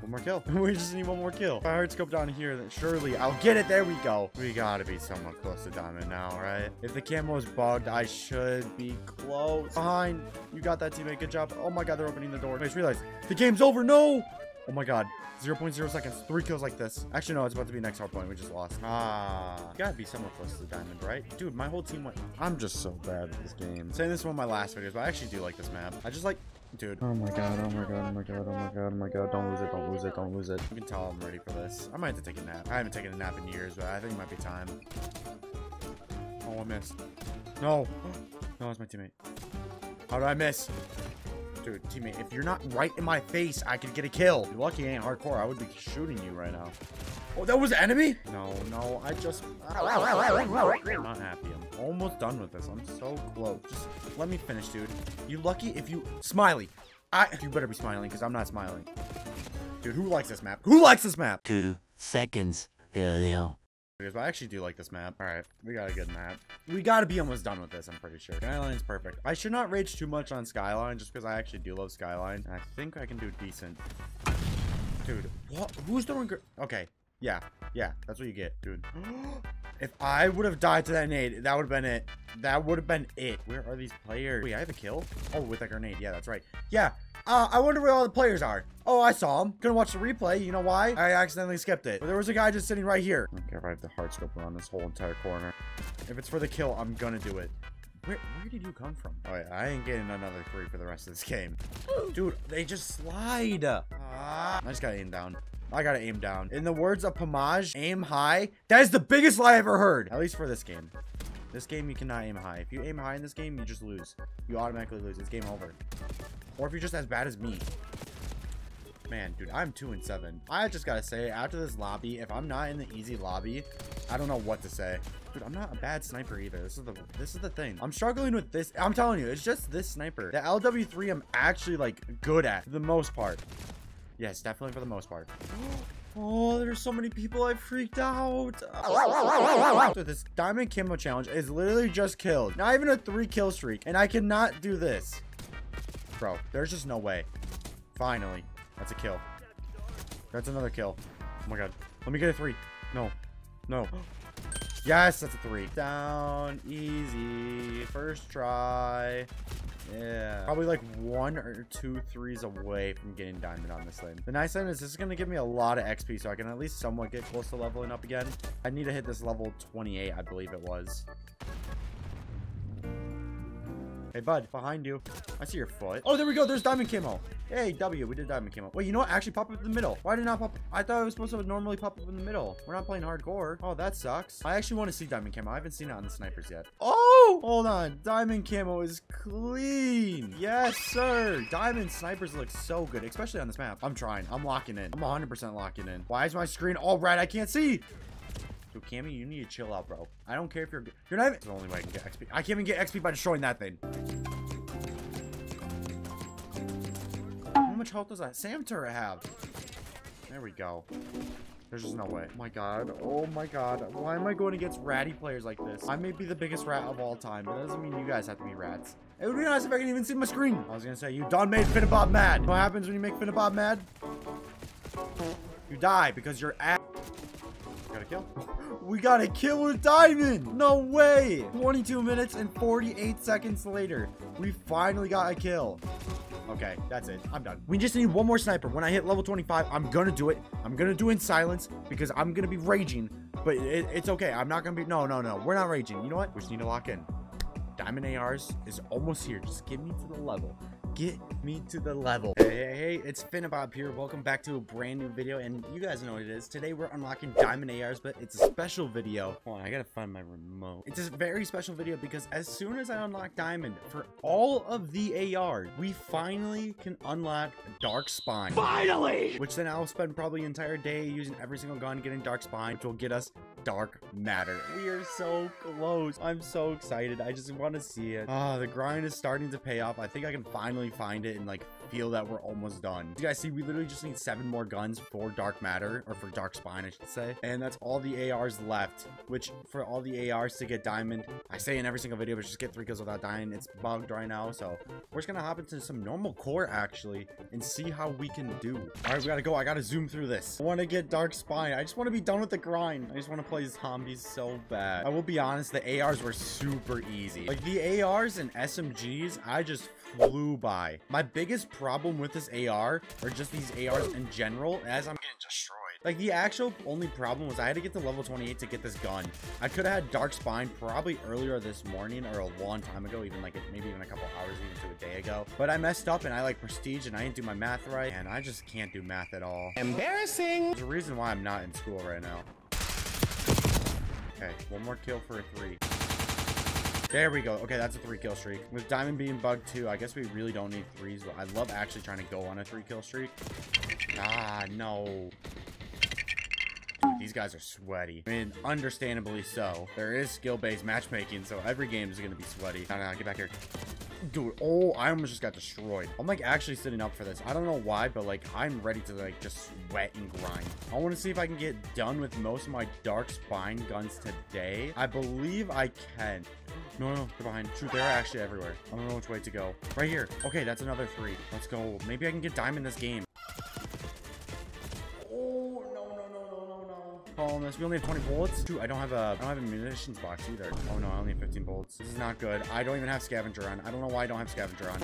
One more kill. We just need one more kill. If I hard scope down here, then surely I'll get it. There we go. We gotta be somewhat close to diamond now, right? If the camo is bugged, I should be close. Behind. You got that, teammate. Good job. Oh my god, they're opening the door. I just realized the game's over. No! Oh my god. 0.0 seconds. 3 kills like this. Actually, no, it's about to be next hard point. We just lost. Ah. You gotta be somewhat close to the diamond, right? Dude, my whole team went. I'm just so bad at this game. I'm saying this in one of my last videos, but I actually do like this map. I just like. Dude. Oh my god, oh my god, oh my god, oh my god, oh my god, don't lose it, don't lose it, don't lose it. You can tell I'm ready for this. I might have to take a nap. I haven't taken a nap in years, but I think it might be time. Oh, I missed. No. No, it's my teammate. How did I miss? Dude, teammate, if you're not right in my face, I could get a kill. You're lucky I ain't hardcore. I would be shooting you right now. Oh, that was an enemy? No, I just... I'm not happy. Almost done with this. I'm so close. Just let me finish, dude. You lucky if you smiley. You better be smiling because I'm not smiling. Dude, who likes this map? Who likes this map? 2 seconds. Because I actually do like this map. All right, we got a good map. We got to be almost done with this, I'm pretty sure. Skyline's perfect. I should not rage too much on Skyline just because I actually do love Skyline. I think I can do decent. Dude, what? Who's throwing... Okay. Yeah, that's what you get, dude. If I would have died to that nade, that would have been it. That would have been it. Where are these players? Wait, I have a kill? Oh, with that grenade. Yeah, that's right. Yeah, I wonder where all the players are. Oh, I saw him. Couldn't watch the replay. You know why? I accidentally skipped it. But there was a guy just sitting right here. Okay, if I have the hard scope around this whole entire corner. If it's for the kill, I'm gonna do it. Where did you come from? Oh, yeah, I ain't getting another 3 for the rest of this game. Dude, they just slide. I just gotta aim down. I gotta aim down. In the words of Pomage, aim high. That is the biggest lie I ever heard. At least for this game. This game, you cannot aim high. If you aim high in this game, you just lose. You automatically lose. It's game over. Or if you're just as bad as me. Man, dude, I'm 2-7. I just gotta say, after this lobby, if I'm not in the easy lobby, I don't know what to say. Dude, I'm not a bad sniper either. This is the thing. I'm struggling with this. I'm telling you, it's just this sniper. The LW3 I'm actually, like, good at for the most part. Yes, definitely for the most part. Oh, there's so many people. I freaked out. So this diamond camo challenge is literally just killed. Not even a 3-kill streak. And I cannot do this. Bro, there's just no way. Finally. That's a kill. That's another kill. Oh my god. Let me get a 3. No. Yes, that's a 3. Down easy. First try. Yeah, probably like 1 or 2 threes away from getting diamond on this lane. The nice thing is this is going to give me a lot of XP, so I can at least somewhat get close to leveling up again. I need to hit this level 28, I believe it was. Hey, bud, behind you. I see your foot. Oh, there we go. There's diamond camo. Hey, W, we did diamond camo. Wait, you know what? Actually, pop up in the middle. Why did it not pop up? I thought it was supposed to normally pop up in the middle. We're not playing hardcore. Oh, that sucks. I actually want to see diamond camo. I haven't seen it on the snipers yet. Oh, hold on. Diamond camo is clean. Yes, sir. Diamond snipers look so good, especially on this map. I'm trying. I'm locking in. I'm 100% locking in. Why is my screen all red? I can't see. Dude, Cammy, you need to chill out, bro. I don't care if you're not even. It's the only way I can get XP. I can't even get XP by destroying that thing. How much health does that SAM turret have? There we go. There's just no way. Oh my god. Why am I going against ratty players like this? I may be the biggest rat of all time, but that doesn't mean you guys have to be rats. It would be nice if I can even see my screen. I was gonna say, you done made Finnabob mad. You know what happens when you make Finnabob mad? You die because you're at. Got a kill. We got a kill with diamond. No way. 22 minutes and 48 seconds later, we finally got a kill. Okay, that's it. I'm done. We just need one more sniper. When I hit level 25, I'm gonna do it. I'm gonna do it in silence because I'm gonna be raging, but it's okay. I'm not gonna be, no. We're not raging. You know what? We just need to lock in. Diamond ARs is almost here. Just get me to the level get me to the level. Hey, it's Finnabob here. Welcome back to a brand new video, and you guys know what it is. Today we're unlocking diamond ARs, but it's a special video. Hold on, I gotta find my remote. It's a very special video because as soon as I unlock diamond for all of the ARs, we finally can unlock Dark Spine. Finally! Which then I'll spend probably an entire day using every single gun getting Dark Spine, which will get us Dark Matter. We are so close. I'm so excited. I just want to see it. Ah, the grind is starting to pay off. I think I can finally find it and like feel that we're almost done. You guys see, we literally just need 7 more guns for Dark Matter, or for Dark Spine I should say, and that's all the ARs left, which for all the ARs to get diamond, I say in every single video, but just get 3 kills without dying. It's bugged right now, so we're just gonna hop into some normal core actually and see how we can do. All right, we gotta go. I gotta zoom through this. I want to get Dark Spine. I just want to be done with the grind. I just want to play zombies so bad. I will be honest, the ARs were super easy. Like the ARs and SMGs, I just flew by. My biggest problem with this AR, or just these ARs in general, as I'm getting destroyed, like the actual only problem was I had to get to level 28 to get this gun. I could have had Dark Spine probably earlier this morning or a long time ago, even like maybe even a couple hours even to a day ago, but I messed up and I like prestige and I didn't do my math right, and I just can't do math at all. Embarrassing. There's a reason why I'm not in school right now. Okay, one more kill for a 3. There we go. Okay, that's a 3-kill streak. With diamond being bugged too, I guess we really don't need 3s, but I love actually trying to go on a 3-kill streak. Ah, no. These guys are sweaty. I mean, understandably so. There is skill-based matchmaking, so every game is going to be sweaty. No, get back here. Dude, oh, I almost just got destroyed. I'm like actually sitting up for this. I don't know why, but like I'm ready to like just sweat and grind. I want to see if I can get done with most of my Dark Spine guns today. I believe I can. No, they're behind. Shoot, they're actually everywhere. I don't know which way to go. Right here. Okay, that's another 3. Let's go. Maybe I can get diamond this game. Oh, no. Calling this. We only have 20 bullets. Dude, I don't have a munitions box either. Oh no, I only have 15 bullets. This is not good. I don't even have scavenger on. I don't know why I don't have scavenger on.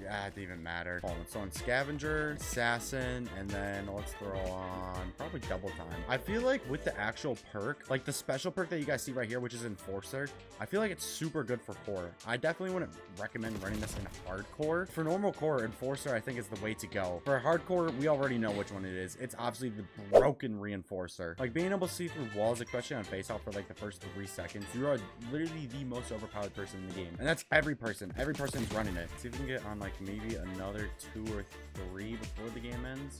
Yeah, it didn't even matter. Oh, so on scavenger, assassin, and then let's throw on probably double time. I feel like with the actual perk, like the special perk that you guys see right here, which is enforcer, I feel like it's super good for core. I definitely wouldn't recommend running this in hardcore. For normal core, enforcer I think is the way to go. For hardcore, we already know which one it is. It's obviously the broken reinforcer. Like being able to see through walls, especially on face off for like the first 3 seconds, you are literally the most overpowered person in the game, and that's every person. Every person's running it. See if we can get on like maybe another 2 or 3 before the game ends.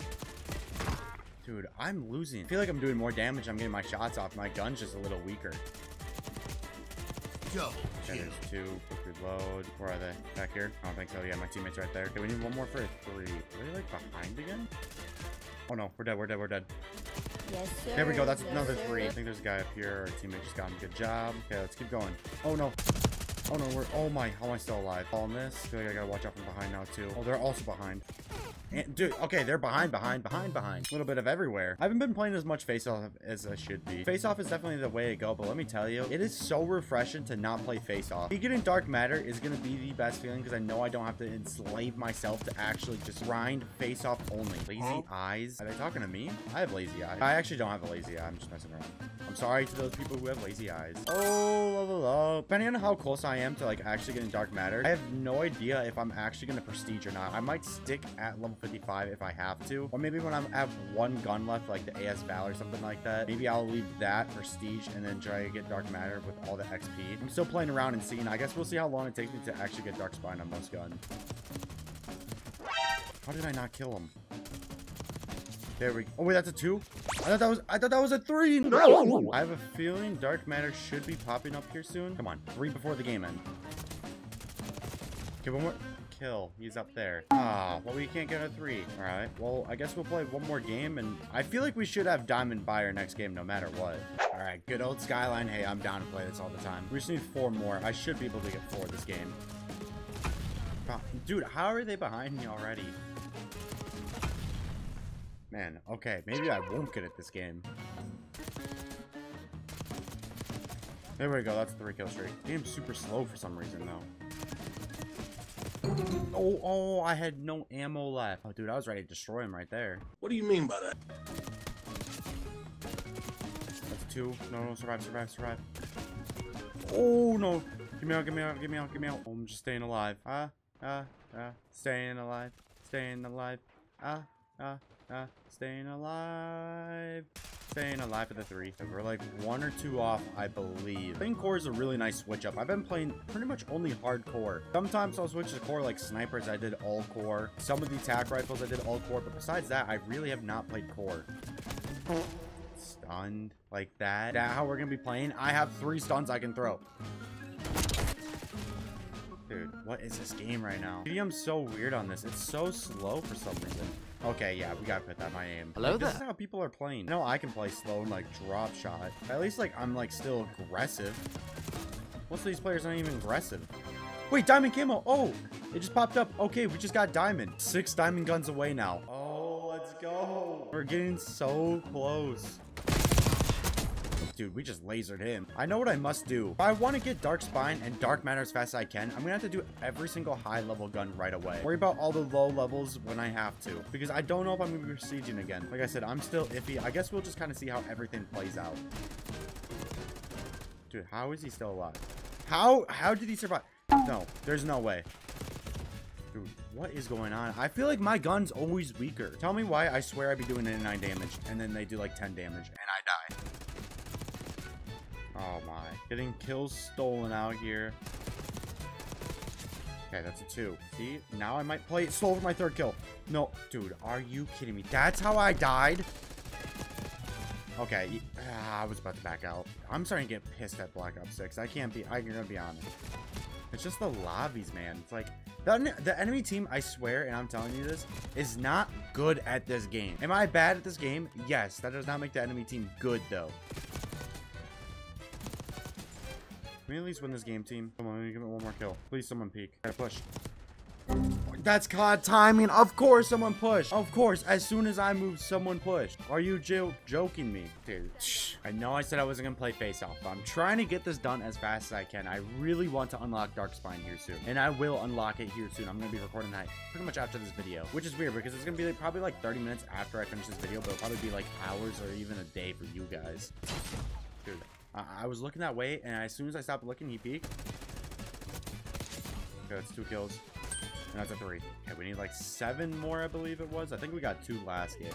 Dude, I'm losing. I feel like I'm doing more damage. I'm getting my shots off. My gun's just a little weaker. Go. Okay, there's 2. Quick reload. Where are they? Back here? I don't think so. Yeah, my teammate's right there. Okay, we need one more for a 3. Are they like behind again? Oh no, we're dead. Yes, sir. There we go. That's another 3. I think there's a guy up here. Our teammate just got him. Good job. Okay, let's keep going. Oh no. Oh no, how am I still alive? All in this. I feel like I gotta watch out from behind now too. Oh, they're also behind. And, dude, okay, they're behind. A little bit of everywhere. I haven't been playing as much face-off as I should be. Face-off is definitely the way to go, but let me tell you, it is so refreshing to not play face-off. Me getting Dark Matter is going to be the best feeling because I know I don't have to enslave myself to actually just grind face-off only. Lazy eyes. Are they talking to me? I have lazy eyes. I actually don't have a lazy eye. I'm just messing around. I'm sorry to those people who have lazy eyes. Oh, level up. Depending on how close I am to, like, actually getting Dark Matter, I have no idea if I'm actually going to prestige or not. I might stick at level 55 if I have to, or maybe when I have 1 gun left, like the AS Val or something like that, maybe I'll leave that prestige and then try to get Dark Matter with all the XP. I'm still playing around and seeing. I guess we'll see how long it takes me to actually get Dark Spine on most guns. How did I not kill him? There we go. Oh wait, that's a 2. I thought that was a 3. No, I have a feeling Dark Matter should be popping up here soon. Come on, 3 before the game ends. Okay, one more kill. He's up there. Ah, well, we can't get a 3. All right, well, I guess we'll play one more game, and I feel like we should have diamond by our next game no matter what. All right, good old Skyline. Hey, I'm down to play this all the time. We just need 4 more. I should be able to get 4 this game. Dude, how are they behind me already? Man, okay, maybe I won't get it this game. There we go. That's a 3-kill streak. Game's super slow for some reason though. Oh, I had no ammo left. Oh, dude, I was ready to destroy him right there. What do you mean by that? That's 2. No, survive. Oh, no. Give me out. I'm just staying alive. Staying alive, staying alive. Staying alive. Staying alive for the three. And we're like one or two off, I believe. Playing core is a really nice switch up. I've been playing pretty much only hardcore. Sometimes I'll switch to core, like snipers, I did all core. Some of the tac rifles, I did all core. But besides that, I really have not played core. Stunned like that. Is that how we're gonna be playing? I have 3 stuns I can throw. Dude, what is this game right now? DM's so weird on this. It's so slow for some reason. Okay, yeah, we gotta put that in my aim. Hello there. This is how people are playing. I know I can play slow and like drop shot. At least like I'm like still aggressive. Most of these players aren't even aggressive. Wait, diamond camo. Oh, it just popped up. Okay, we just got diamond. 6 diamond guns away now. Oh, let's go. We're getting so close. Dude, we just lasered him. I know what I must do. If I want to get Dark Spine and Dark Matter as fast as I can, I'm going to have to do every single high level gun right away. Worry about all the low levels when I have to, because I don't know if I'm going to be prestiging again. Like I said, I'm still iffy. I guess we'll just kind of see how everything plays out. Dude, how is he still alive? How did he survive? No, there's no way. Dude, what is going on? I feel like my gun's always weaker. Tell me why. I swear I'd be doing 9 damage, and then they do like 10 damage, and I die. Oh my. Getting kills stolen out here. Okay, that's a 2. See? Now I might play it slow for my 3rd kill. No. Dude, are you kidding me? That's how I died? Okay. I was about to back out. I'm starting to get pissed at Black Ops 6. I can't be. I'm going to be honest. It's just the lobbies, man. It's like... The enemy team, I swear, and I'm telling you this, is not good at this game. Am I bad at this game? Yes. That does not make the enemy team good, though. Can we at least win this game, team? Come on, let me give it one more kill. Please, someone peek. Gotta push. That's COD timing. Of course, someone push. Of course, as soon as I move, someone push. Are you joking me? Dude, I know I said I wasn't going to play face-off, but I'm trying to get this done as fast as I can. I really want to unlock Dark Spine here soon, and I will unlock it here soon. I'm going to be recording that pretty much after this video, which is weird because it's going to be like, probably like 30 minutes after I finish this video, but it'll probably be like hours or even a day for you guys. Dude. I was looking that way, and as soon as I stopped looking, he peeked. Okay, that's 2 kills. And that's a 3. Okay, we need like 7 more, I believe it was. I think we got 2 last hit.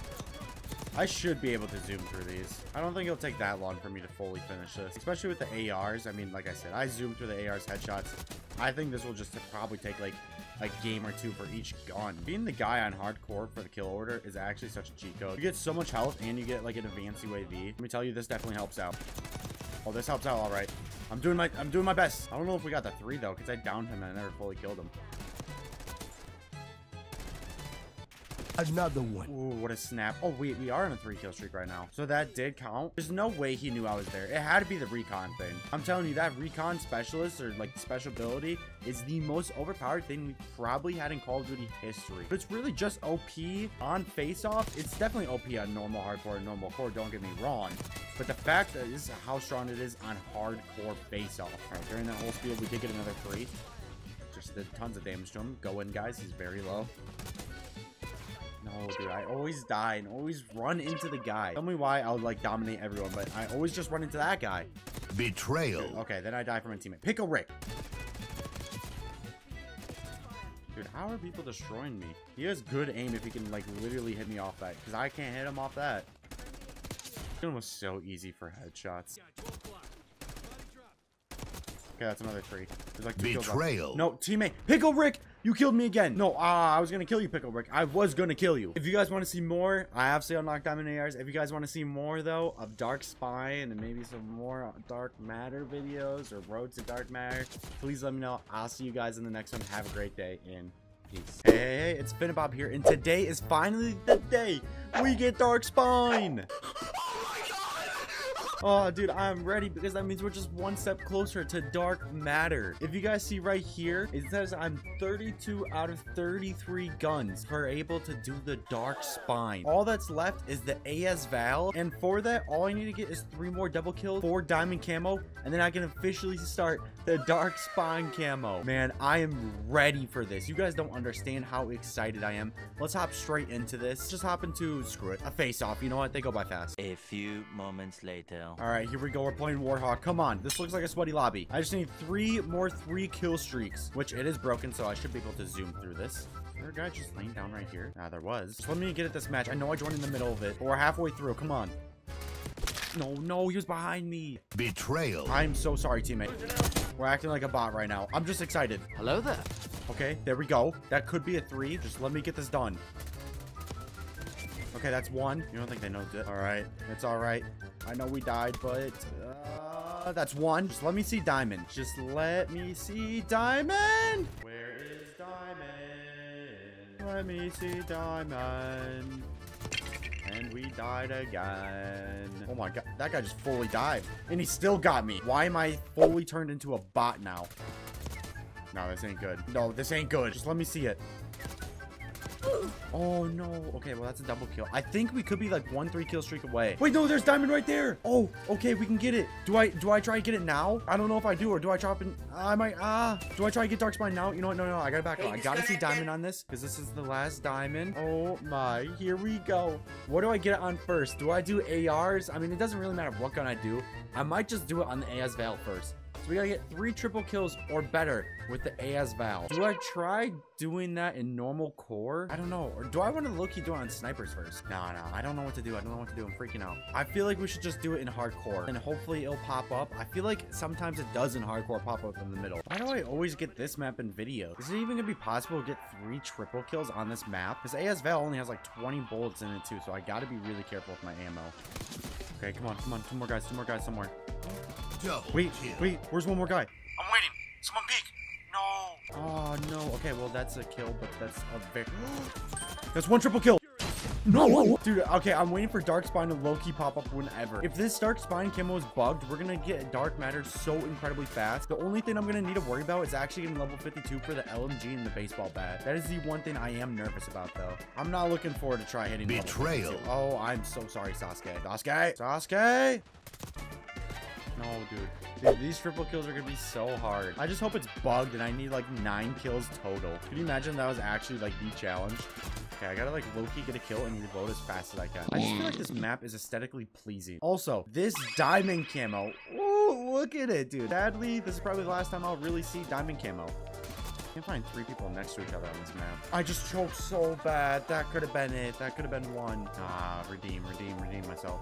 I should be able to zoom through these. I don't think it'll take that long for me to fully finish this. Especially with the ARs. I mean, like I said, I zoomed through the ARs headshots. I think this will just probably take like a game or 2 for each gun. Being the guy on hardcore for the kill order is actually such a cheat code. You get so much health, and you get like an advanced UAV. Let me tell you, this definitely helps out. Oh, this helps out all right. I'm doing my best. I don't know if we got the 3 though, because I downed him and I never fully killed him. Another one. Ooh, what a snap. Oh, wait, we are on a 3 kill streak right now. So that did count. There's no way he knew I was there. It had to be the recon thing. I'm telling you, that recon specialist or like special ability is the most overpowered thing we probably had in Call of Duty history. But it's really just OP on face-off. It's definitely OP on normal hardcore and normal core, don't get me wrong. But the fact that this is how strong it is on hardcore face-off. All right, during that whole spiel, we did get another 3. Just did tons of damage to him. Go in, guys. He's very low. No, dude, I always die and always run into the guy. Tell me why I'll, like, dominate everyone, but I always just run into that guy. Betrayal. Dude, okay, then I die from a teammate. Pickle Rick. Dude, how are people destroying me? He has good aim if he can, like, literally hit me off that, because I can't hit him off that. It was so easy for headshots. Okay, that's another 3. There's like 2 Betrayal. No, teammate. Pickle Rick, you killed me again. No, I was going to kill you, Pickle Rick. I was going to kill you. If you guys want to see more, I obviously unlocked Diamond ARs. If you guys want to see more, though, of Dark Spine and maybe some more Dark Matter videos or Road to Dark Matter, please let me know. I'll see you guys in the next one. Have a great day and peace. Hey, it's Finnabob here, and today is finally the day we get Dark Spine. Oh, dude, I'm ready because that means we're just 1 step closer to Dark Matter. If you guys see right here, it says I'm 32 out of 33 guns for able to do the Dark Spine. All that's left is the AS Val. And for that, all I need to get is 3 more double kills, 4 diamond camo, and then I can officially start the Dark Spine camo. Man, I am ready for this. You guys don't understand how excited I am. Let's hop straight into this. Just hop into, screw it, a face-off. You know what? They go by fast. A few moments later. now. All right, here we go. We're playing Warhawk. Come on. This looks like a sweaty lobby. I just need three kill streaks, which it is broken, so I should be able to zoom through this. Is there a guy just laying down right here? Nah, there was. So let me get at this match. I know I joined in the middle of it, but we're halfway through. Come on. No, no, he was behind me. Betrayal. I'm so sorry, teammate. We're acting like a bot right now. I'm just excited. Hello there. Okay, there we go. That could be a three. Just let me get this done. Okay, that's one. You don't think they know that? All right, that's all right. I know we died, but that's one. Just let me see Diamond. Just let me see Diamond. Where is Diamond? Let me see Diamond. And we died again. Oh my god, that guy just fully dived. And he still got me. Why am I fully turned into a bot now? No, this ain't good. No, this ain't good. Just let me see it. Oh no. Okay, well that's a double kill. I think we could be like 1-3 kill streak away. Wait, no, there's Diamond right there. Oh, okay, we can get it. Do I try to get it now? I don't know if I do, or do I chop in? I might. Do I try to get Dark Spine now? You know what? No, I gotta back up. I gotta see Diamond on this because this is the last Diamond. Oh my, here we go. What do I get it on first? Do I do ARs? I mean, it doesn't really matter what gun I do. I might just do it on the AS Val first. So we gotta get 3 triple kills or better with the AS Val. Do I try doing that in normal core? I don't know. Or do I want to low-key do it on snipers first? No, I don't know what to do. I don't know what to do. I'm freaking out. I feel like we should just do it in hardcore and hopefully it'll pop up. I feel like sometimes it does in hardcore pop up in the middle. Why do I always get this map in video? Is it even gonna be possible to get 3 triple kills on this map? This AS Val only has like 20 bullets in it too, so I gotta be really careful with my ammo. Okay, come on, come on. 2 more guys somewhere. Wait, where's one more guy? I'm waiting. Someone peek. No. Oh, no. Okay, well, that's a kill, but that's a victory. That's 1 triple kill. No, dude. Okay, I'm waiting for Dark Spine to low-key pop up whenever. If this Dark Spine camo is bugged, we're gonna get Dark Matter so incredibly fast. The only thing I'm gonna need to worry about is actually getting level 52 for the LMG and the baseball bat. That is the one thing I am nervous about, though. I'm not looking forward to try hitting betrayal. Oh, I'm so sorry, Sasuke. Sasuke. Sasuke. No, dude. These triple kills are going to be so hard. I just hope it's bugged and I need like 9 kills total. Could you imagine that was actually like the challenge? Okay, I got to like low-key get a kill and reload as fast as I can. I just feel like this map is aesthetically pleasing. Also, this diamond camo. Ooh, look at it, dude. Sadly, this is probably the last time I'll really see diamond camo. I can't find 3 people next to each other on this map. I just choked so bad. That could have been it. That could have been one. Ah, redeem myself.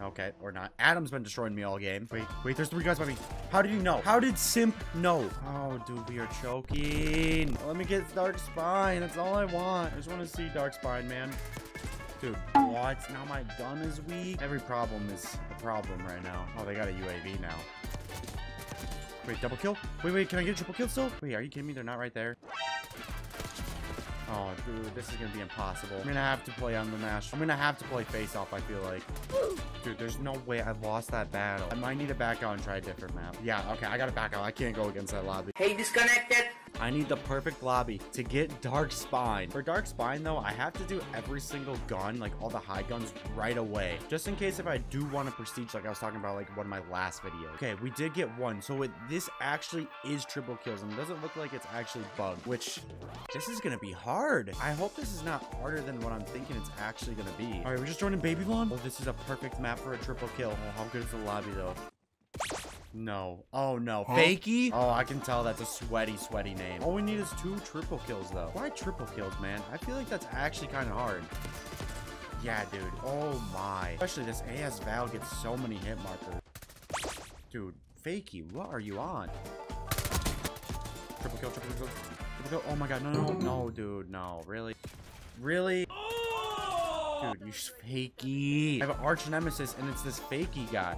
Okay, or not. Adam's been destroying me all game. Wait, there's 3 guys by me. How did you know? How did Simp know? Oh, dude, we are choking. Let me get Dark Spine. That's all I want. I just want to see Dark Spine, man. Dude, what? Now my gun is weak. Every problem is a problem right now. Oh, they got a UAV now. Wait, double kill? Wait, can I get a triple kill still? Wait, are you kidding me? They're not right there. Oh, dude, this is going to be impossible. I'm going to have to play on the mash. I'm going to have to play face-off, I feel like. Dude, there's no way I lost that battle. I might need to back out and try a different map. Yeah, okay, I got to back out. I can't go against that lobby. Hey, disconnected. I need the perfect lobby to get Dark Spine. For Dark Spine, though, I have to do every single gun, like all the high guns, right away. Just in case if I do want to prestige, like I was talking about, like one of my last videos. Okay, we did get one. So this actually is triple kills, and it doesn't look like it's actually bugged, which this is going to be hard. I hope this is not harder than what I'm thinking it's actually going to be. All right, we're just joining Baby Lawn. Oh, this is a perfect map for a triple kill. Oh, how good is the lobby, though? No. Oh, no. Huh? Fakie? Oh, I can tell that's a sweaty name. All we need is 2 triple kills, though. Why triple kills, man? I feel like that's actually kind of hard. Yeah, dude. Oh, my. Especially this AS Val gets so many hit markers. Dude, Fakie, what are you on? Triple kill. Oh, my God. No, dude. No, really? Really? Dude, you Fakie. I have an arch nemesis, and it's this Fakie guy.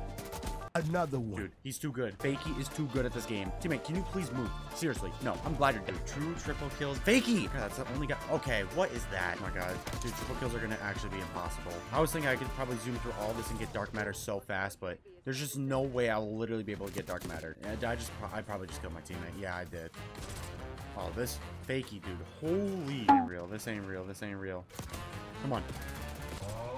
Another one. Dude, he's too good. Fakie is too good at this game. Teammate, can you please move? Seriously. No, I'm glad you're dead. True triple kills. Fakie! God, that's the only guy. Okay, what is that? Oh my god. Dude, triple kills are gonna actually be impossible. I was thinking I could probably zoom through all this and get Dark Matter so fast, but there's just no way I'll literally be able to get Dark Matter. I probably just killed my teammate. Yeah, I did. Oh, this Fakie, dude. Holy. This ain't real. Come on.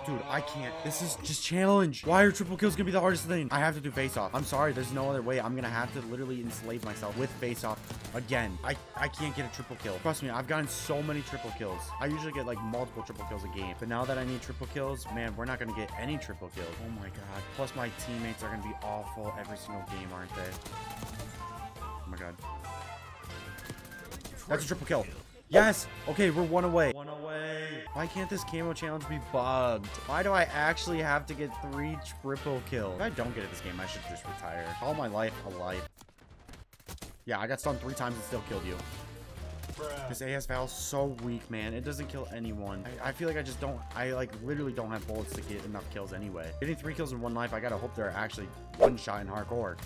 Dude, I can't. This is just challenge. Why are triple kills gonna be the hardest thing? I have to do face-off. I'm sorry, there's no other way. I'm gonna have to literally enslave myself with face-off again. I can't get a triple kill. Trust me, I've gotten so many triple kills. I usually get like multiple triple kills a game, but now that I need triple kills, man, we're not gonna get any triple kills. Oh my god. Plus my teammates are gonna be awful every single game, aren't they? Oh my god. That's a triple kill. Yes! Okay, we're one away. One away. Why can't this camo challenge be bugged? Why do I actually have to get 3 triple kills? If I don't get it this game, I should just retire. All my life, a life. Yeah, I got stunned 3 times and still killed you. Bruh. This AS Val is so weak, man. It doesn't kill anyone. I feel like I just don't... I, like, literally don't have bullets to get enough kills anyway. Getting 3 kills in 1 life, I gotta hope they're actually one shot in hardcore.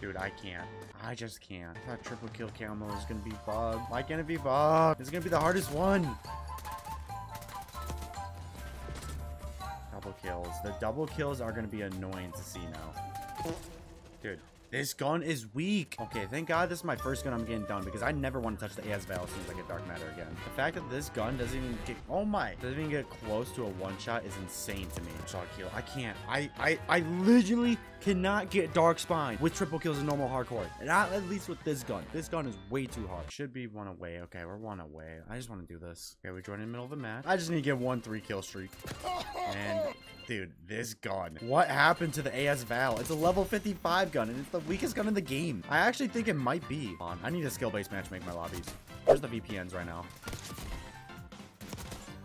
Dude, I can't. I just can't. I thought triple kill camo is gonna be bugged. Why can't it be bugged? It's gonna be the hardest one. Double kills. The double kills are gonna be annoying to see now. Dude, this gun is weak. Okay, thank God this is my first gun I'm getting done because I never want to touch the AS Val as soon as I get Dark Matter again. The fact that this gun doesn't even get, oh my, doesn't even get close to a one-shot is insane to me. Shot kill. I can't. I literally cannot get Dark Spine with triple kills in normal hardcore. Not at least with this gun. This gun is way too hard. Should be one away. Okay, we're one away. I just want to do this. Okay, we joined in the middle of the match. I just need to get 1 3-kill streak. And... dude, this gun. What happened to the AS Val? It's a level 55 gun, and it's the weakest gun in the game. I actually think it might be. I need a skill-based match to make my lobbies. Where's the VPNs right now?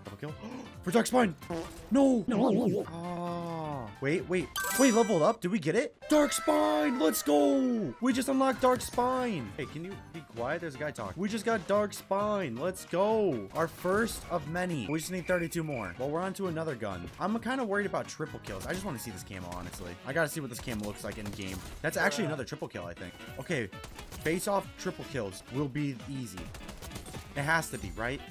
Double kill. For Dark Spine. No. No. Oh. Wait, leveled up. Did we get it? Dark Spine. Let's go. We just unlocked Dark Spine. Hey, can you be quiet? There's a guy talking. We just got Dark Spine. Let's go. Our first of many. We just need 32 more. Well, we're on to another gun. I'm kind of worried about triple kills. I just want to see this camo, honestly. I got to see what this camo looks like in game. That's actually another triple kill, I think. Okay. Face off triple kills will be easy. It has to be, right?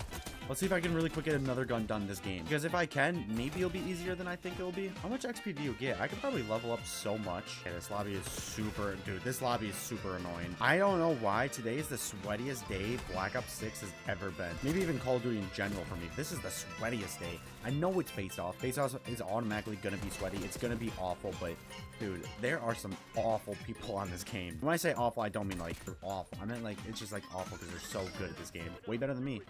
Let's see if I can really quick get another gun done this game. Because if I can, maybe it'll be easier than I think it'll be. How much XP do you get? I could probably level up so much. Okay, this lobby is super... dude, this lobby is super annoying. I don't know why today is the sweatiest day Black Ops 6 has ever been. Maybe even Call of Duty in general for me. This is the sweatiest day. I know it's face-off. Face-off is automatically going to be sweaty. It's going to be awful, but... dude, there are some awful people on this game. When I say awful, I don't mean like they're awful. I meant like it's just like awful because they're so good at this game. Way better than me.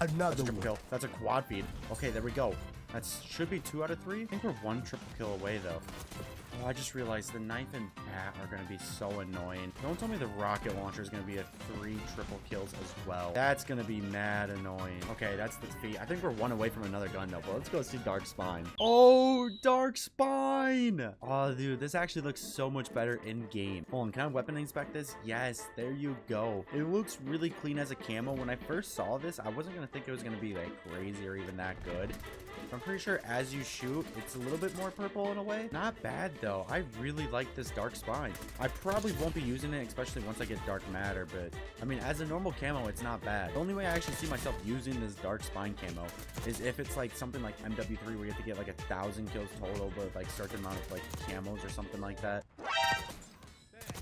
Another triple kill. That's a quad feed. Okay, there we go. That should be 2 out of 3. I think we're 1 triple kill away, though. Oh, I just realized the knife and bat are going to be so annoying. Don't tell me the rocket launcher is going to be at 3 triple kills as well. That's going to be mad annoying. Okay, that's the defeat. I think we're 1 away from another gun, though. But let's go see Dark Spine. Oh, Dark Spine. Oh, dude, this actually looks so much better in game. Hold on, can I weapon inspect this? Yes, there you go. It looks really clean as a camo. When I first saw this, I wasn't going to think it was going to be like crazy or even that good. I'm pretty sure as you shoot, it's a little bit more purple in a way. Not bad, though. I really like this Dark Spine. I probably won't be using it, especially once I get Dark Matter, but I mean, as a normal camo, it's not bad. The only way I actually see myself using this Dark Spine camo is if it's like something like MW3 where you have to get like 1,000 kills total, but like certain amount of like camos or something like that.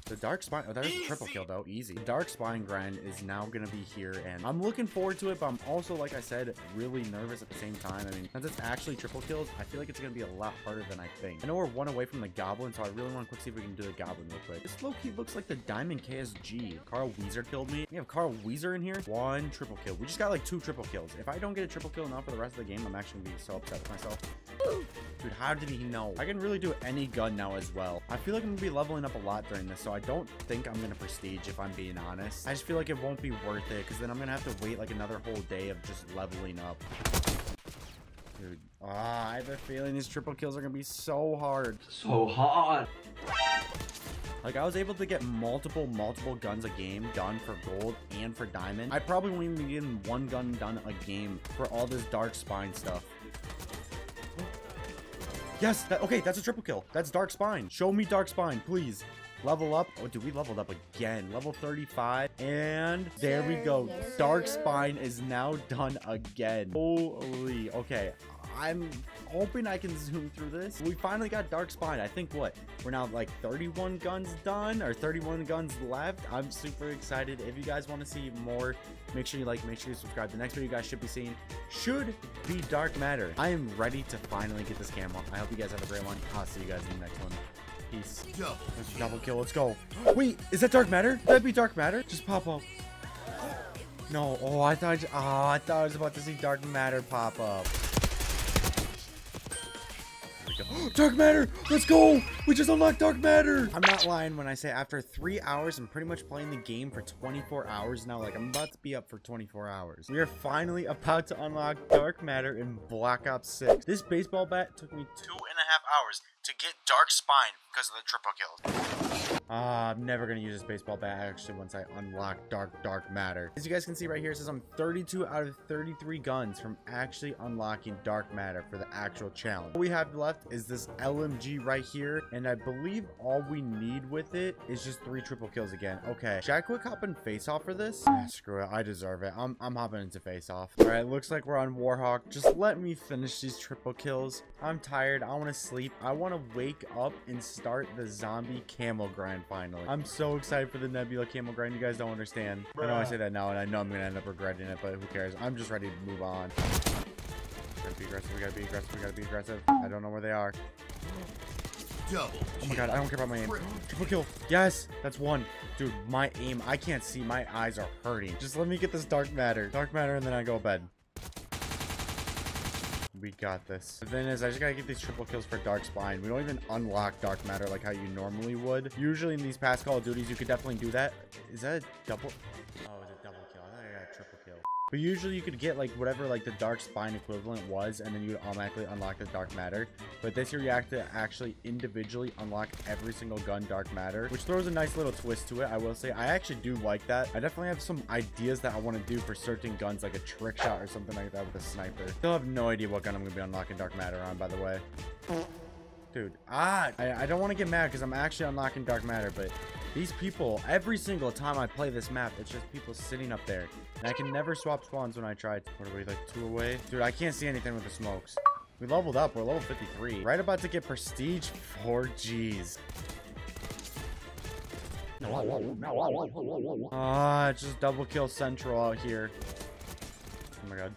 The Dark Spine, oh, that is a triple kill, though. Easy. The Dark Spine grind is now going to be here, and I'm looking forward to it, but I'm also, like I said, really nervous at the same time. I mean, since it's actually triple kills, I feel like it's going to be a lot harder than I think. I know we're 1 away from the Goblin, so I really want to quick see if we can do the Goblin real quick. This low-key looks like the Diamond KSG. Carl Weezer killed me. We have Carl Weezer in here. 1 triple kill. We just got, like, 2 triple kills. If I don't get a triple kill now for the rest of the game, I'm actually going to be so upset with myself. Dude, how did he know? I can really do any gun now as well. I feel like I'm going to be leveling up a lot during this, so I don't think I'm going to prestige if I'm being honest. I just feel like it won't be worth it because then I'm going to have to wait like another whole day of just leveling up. Dude, I have a feeling these triple kills are going to be so hard. So hard. Like, I was able to get multiple guns a game done for gold and for diamond. I probably won't even be getting 1 gun done a game for all this Dark Spine stuff. Yes, okay, that's a triple kill. That's Dark Spine. Show me Dark Spine, please. Level up. Oh, dude, we leveled up again. Level 35. And there we go. Dark Spine is now done again. Holy. Okay. I'm hoping I can zoom through this. We finally got Dark Spine. I think what? We're now like 31 guns done or 31 guns left. I'm super excited. If you guys want to see more, make sure you like, make sure you subscribe. The next video you guys should be seeing should be Dark Matter. I am ready to finally get this camera. I hope you guys have a great one. I'll see you guys in the next one. Peace. Double kill. Let's go. Wait, is that Dark Matter? That'd be Dark Matter. Just pop up. No. Oh, I thought I was about to see Dark Matter pop up. Dark Matter, let's go. We just unlocked Dark Matter. I'm not lying when I say after 3 hours, I'm pretty much playing the game for 24 hours now. Like, I'm about to be up for 24 hours. We are finally about to unlock Dark Matter in Black Ops 6. This baseball bat took me 2.5 hours to get Dark Spine because of the triple kills. I'm never gonna use this baseball bat actually once I unlock Dark Matter. As you guys can see right here, it says I'm 32 out of 33 guns from actually unlocking Dark Matter for the actual challenge. What we have left is this LMG right here, and I believe all we need with it is just 3 triple kills again. Okay, should I quick hop in face off for this? Ah, screw it, I deserve it. I'm hopping into face off. All right, looks like we're on Warhawk. Just let me finish these triple kills. I'm tired. I want to sleep. I want to wake up and start the zombie camel grind finally. I'm so excited for the Nebula camel grind. You guys don't understand. Bruh. I know I say that now, and I know I'm gonna end up regretting it, but who cares? I'm just ready to move on. We gotta be aggressive. We gotta be aggressive. We gotta be aggressive. I don't know where they are. Double. Oh my god, I don't care about my aim. Triple kill. Yes, that's one. Dude, my aim. I can't see. My eyes are hurting. Just let me get this Dark Matter. Dark Matter, and then I go to bed. We got this. The thing is, I just gotta get these triple kills for Dark Spine. We don't even unlock Dark Matter like how you normally would. Usually in these past Call of Duties, you could definitely do that. Is that a double? Oh, it's a double kill. I thought I got a triple kill. But usually you could get like whatever like the Dark Spine equivalent was, and then you would automatically unlock the Dark Matter. But this year you have to actually individually unlock every single gun Dark Matter, which throws a nice little twist to it. I will say I actually do like that. I definitely have some ideas that I want to do for certain guns, like a trick shot or something like that with a sniper. Still have no idea what gun I'm gonna be unlocking Dark Matter on, by the way. Dude, I don't want to get mad because I'm actually unlocking Dark Matter, but these people, every single time I play this map, it's just people sitting up there. And I can never swap spawns when I try. What are we, like 2 away? Dude, I can't see anything with the smokes. We leveled up. We're level 53. Right about to get prestige 4Gs. Ah, it's just double kill central out here. Oh my god.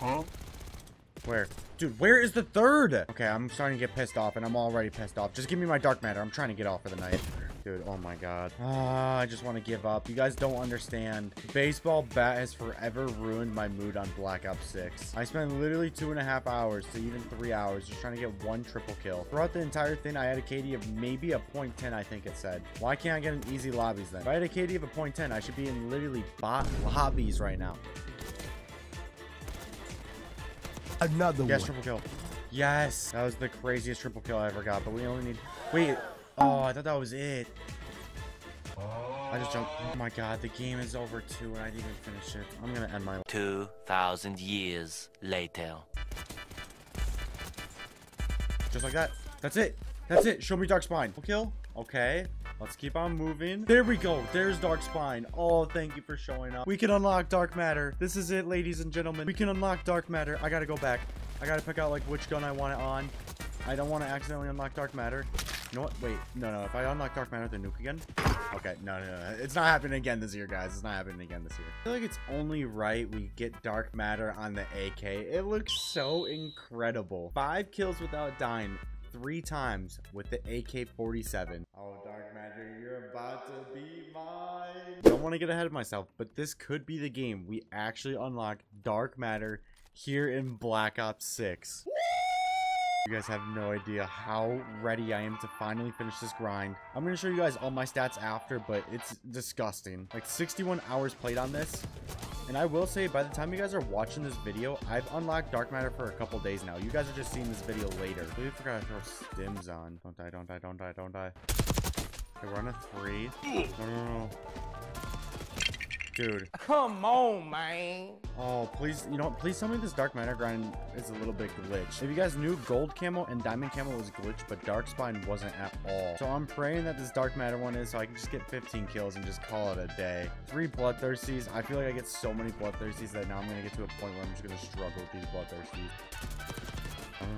Huh? Where? Dude, where is the third? Okay, I'm starting to get pissed off, and I'm already pissed off. Just give me my Dark Matter. I'm trying to get off for the night. Dude, oh my god. I just want to give up. You guys don't understand. Baseball bat has forever ruined my mood on Black Ops 6. I spent literally 2.5 hours to even 3 hours just trying to get 1 triple kill. Throughout the entire thing, I had a KD of maybe a .10, I think it said. Why can't I get an easy lobbies then? If I had a KD of a .10, I should be in literally bot lobbies right now. Another one. Yes, triple kill. Yes. That was the craziest triple kill I ever got, but we only need... Wait... Oh, I thought that was it. I just jumped. Oh my god, the game is over too, and I didn't even finish it. I'm gonna end my life. 2,000 years later. Just like that. That's it. That's it. Show me Dark Spine. We'll kill. Okay. Let's keep on moving. There we go. There's Dark Spine. Oh, thank you for showing up. We can unlock Dark Matter. This is it, ladies and gentlemen. We can unlock Dark Matter. I gotta go back. I gotta pick out like which gun I want it on. I don't want to accidentally unlock Dark Matter. You know what? Wait, no. If I unlock Dark Matter, the nuke again? Okay, no. It's not happening again this year, guys. It's not happening again this year. I feel like it's only right we get Dark Matter on the AK. It looks so incredible. 5 kills without dying, 3 times with the AK-47. Oh, Dark Matter, you're about to be mine. Don't want to get ahead of myself, but this could be the game we actually unlock Dark Matter here in Black Ops 6. You guys have no idea how ready I am to finally finish this grind. I'm going to show you guys all my stats after, but it's disgusting. Like 61 hours played on this. And I will say, by the time you guys are watching this video, I've unlocked Dark Matter for a couple days now. You guys are just seeing this video later. I forgot to throw stims on. Don't die, don't die, don't die, don't die. Okay, we're on a 3. No. Dude. Come on, man. Oh, please, you know what? Please tell me this Dark Matter grind is a little bit glitched. If you guys knew, gold camo and diamond camo was glitched, but Dark Spine wasn't at all. So I'm praying that this Dark Matter one is so I can just get 15 kills and just call it a day. 3 bloodthirsties. I feel like I get so many bloodthirsties that now I'm going to get to a point where I'm just going to struggle with these bloodthirsties. Okay,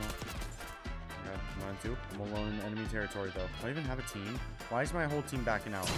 mine too. I'm alone in enemy territory, though. I don't even have a team. Why is my whole team backing out?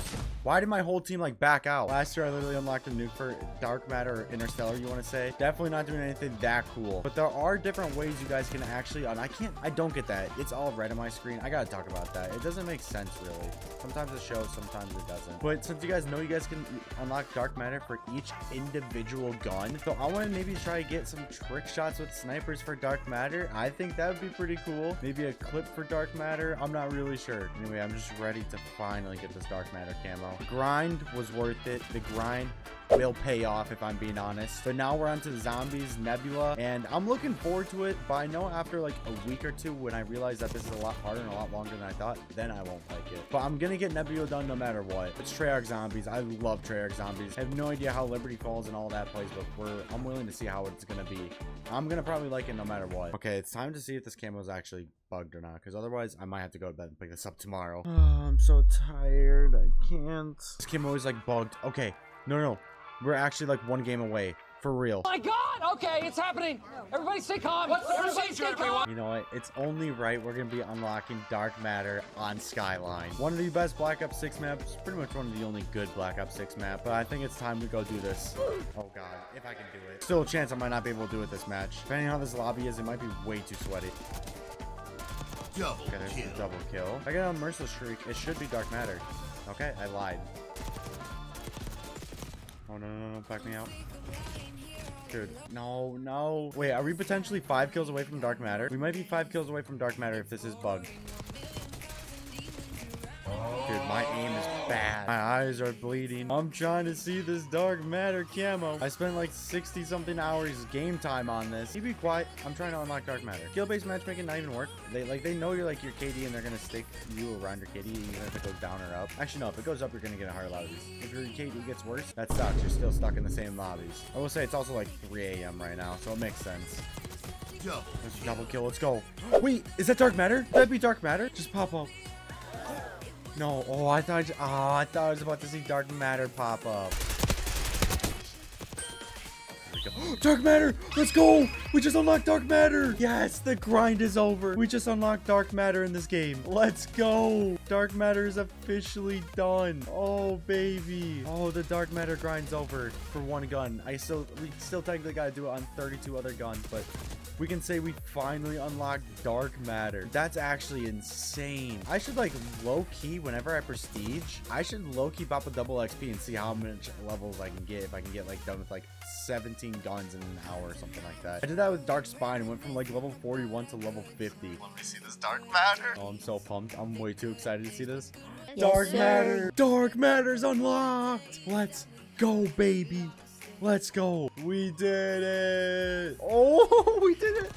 Why did my whole team, like, back out? Last year, I literally unlocked a nuke for Dark Matter or Interstellar, you want to say. Definitely not doing anything that cool. But there are different ways you guys can actually... And I don't get that. It's all red on my screen. I got to talk about that. It doesn't make sense, really. Sometimes it shows, sometimes it doesn't. But since you guys know you guys can unlock Dark Matter for each individual gun, so I want to maybe try to get some trick shots with snipers for Dark Matter. I think that would be pretty cool. Maybe a clip for Dark Matter. I'm not really sure. Anyway, I'm just ready to finally get this Dark Matter camo. The grind was worth it. The grind will pay off, if I'm being honest. But now we're on to the zombies, Nebula, and I'm looking forward to it. But I know after like a week or two, when I realize that this is a lot harder and a lot longer than I thought, then I won't like it. But I'm gonna get Nebula done no matter what. It's Treyarch zombies. I love Treyarch zombies. I have no idea how Liberty Falls and all that plays, but I'm willing to see how it's gonna be. I'm gonna probably like it no matter what. Okay, it's time to see if this camo is actually bugged or not, because otherwise I might have to go to bed and pick this up tomorrow. I'm so tired. I can't. This camo is like bugged. Okay, no, we're actually like one game away. For real. Oh my god! Okay, it's happening! Everybody stay calm! Everybody stay calm! You know what? It's only right we're gonna be unlocking Dark Matter on Skyline. One of the best Black Ops 6 maps. Pretty much one of the only good Black Ops 6 map. But I think it's time to go do this. Oh god, if I can do it. Still a chance I might not be able to do it this match. Depending on how this lobby is, it might be way too sweaty. Double okay, there's kill. The double kill. I got a merciless shriek. It should be Dark Matter. Okay, I lied. Oh no, back me out. Dude, no. Wait, are we potentially 5 kills away from Dark Matter? We might be 5 kills away from Dark Matter if this is bugged. Dude, my aim is bad. My eyes are bleeding. I'm trying to see this Dark Matter camo. I spent like 60-something hours game time on this. You be quiet. I'm trying to unlock Dark Matter. Skill-based matchmaking not even work. They know you're like your KD and they're gonna stick you around your KD even if it goes down or up. Actually, no. If it goes up, you're gonna get a higher lobby. If your KD gets worse, that sucks. You're still stuck in the same lobbies. I will say it's also like 3 a.m. right now, so it makes sense. There's a double kill. Let's go. Wait, is that Dark Matter? That'd be Dark Matter. Just pop up. No, oh, I thought I was about to see Dark Matter pop up. There we go. Dark Matter, let's go. We just unlocked Dark Matter. Yes, the grind is over. We just unlocked Dark Matter in this game. Let's go. Dark Matter is officially done. Oh, baby. Oh, the Dark Matter grind's over for one gun. We still technically got to do it on 32 other guns, but... we can say we finally unlocked Dark Matter. That's actually insane. I should like low-key whenever I prestige, I should low-key pop a double XP and see how much levels I can get if I can get like done with like 17 guns in an hour or something like that. I did that with Dark Spine and went from like level 41 to level 50. Let me see this Dark Matter. Oh, I'm so pumped. I'm way too excited to see this. Yes, Dark Matter. Dark Matter's unlocked. Let's go, baby. Let's go. We did it. Oh, we did it.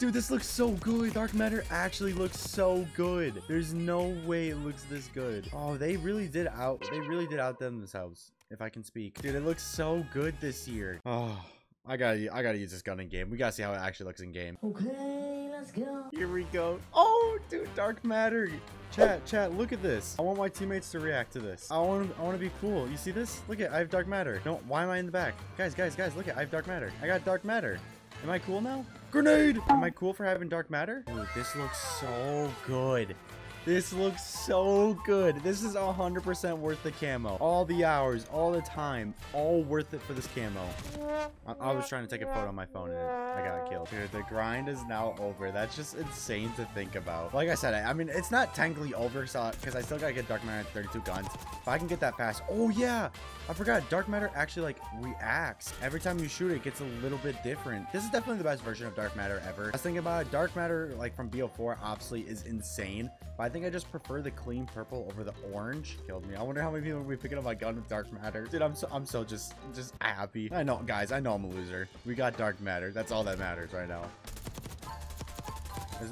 Dude, this looks so good. Dark Matter actually looks so good. There's no way it looks this good. Oh, they really did out themselves, if I can speak. Dude, it looks so good this year. Oh, I gotta use this gun in game. We gotta see how it actually looks in game. Okay, let's go. Here we go. Oh, dude, Dark Matter. Chat, look at this. I want my teammates to react to this. I want to be cool. You see this? Look at, I have Dark Matter. No, why am I in the back? Guys, look at, I have Dark Matter. I got Dark Matter. Am I cool now? Grenade! Am I cool for having Dark Matter? Dude, this looks so good. This looks so good. This is 100% worth the camo. All the hours, all the time, all worth it for this camo. I was trying to take a photo on my phone and I got killed. Dude, the grind is now over. That's just insane to think about. Like I said, I mean, it's not technically over because I still got to get Dark Matter 32 guns. If I can get that fast. Oh, yeah. I forgot. Dark Matter actually, like, reacts. Every time you shoot it, it gets a little bit different. This is definitely the best version of Dark Matter ever. I was thinking about it. Dark Matter, like, from BO4, obviously, is insane. But I think I just prefer the clean purple over the orange. Killed me. I wonder how many people will be picking up my gun with Dark Matter. Dude, I'm so just happy. I know, guys, I know I'm a loser. We got Dark Matter. That's all that matters right now.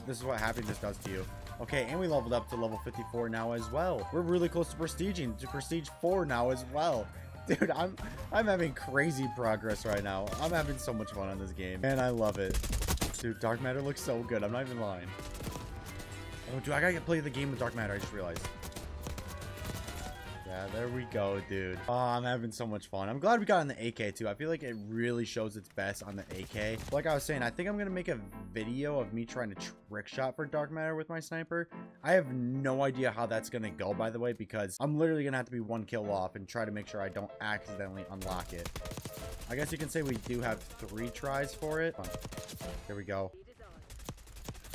This is what happiness does to you. Okay, and we leveled up to level 54 now as well. We're really close to prestiging to prestige 4 now as well. Dude, I'm having crazy progress right now. I'm having so much fun on this game. And I love it. Dude, Dark Matter looks so good. I'm not even lying. Oh, dude, I gotta play the game with Dark Matter. I just realized. Yeah, there we go, dude. Oh, I'm having so much fun. I'm glad we got on the AK too. I feel like it really shows its best on the AK. Like I was saying, I think I'm gonna make a video of me trying to trick shot for Dark Matter with my sniper. I have no idea how that's gonna go, by the way, because I'm literally gonna have to be one kill off and try to make sure I don't accidentally unlock it. I guess you can say we do have 3 tries for it. There we go.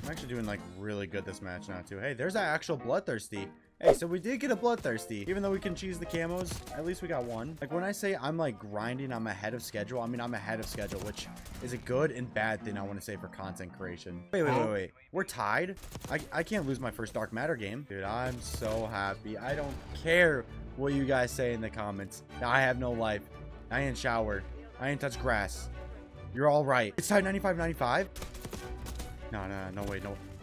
I'm actually doing like really good this match now too. Hey, there's that actual bloodthirsty. Hey, so we did get a bloodthirsty. Even though we can cheese the camos, at least we got one. Like when I say I'm like grinding, I'm ahead of schedule, I mean I'm ahead of schedule, which is a good and bad thing I want to say for content creation. Wait. We're tied? I can't lose my first Dark Matter game. Dude, I'm so happy. I don't care what you guys say in the comments. I have no life. I ain't showered. I ain't touched grass. You're all right. It's tied 95-95.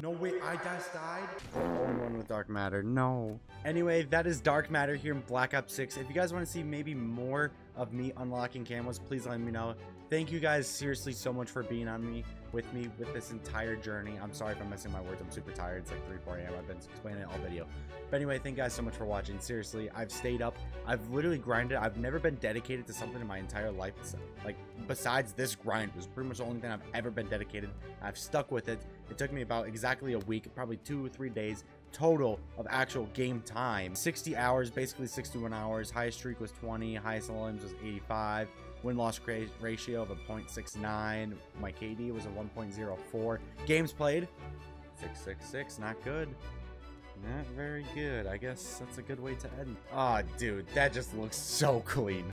No way, I just died. Only one with Dark Matter, no. Anyway, that is Dark Matter here in Black Ops 6. If you guys want to see maybe more of me unlocking camos, please let me know. Thank you guys seriously so much for being with me this entire journey. I'm sorry if I'm messing my words, I'm super tired. It's like 3-4 a.m. I've been explaining it all video. But anyway, thank you guys so much for watching. Seriously, I've stayed up. I've literally grinded. I've never been dedicated to something in my entire life. Like, besides this grind, it was pretty much the only thing I've ever been dedicated. I've stuck with it. It took me about exactly a week, probably 2 or 3 days total of actual game time. 60 hours, basically 61 hours. Highest streak was 20. Highest LMs was 85. Win-loss ratio of a 0.69. My KD was a 1.04. Games played, 666. Not good. Not very good. I guess that's a good way to end. Ah, dude, that just looks so clean.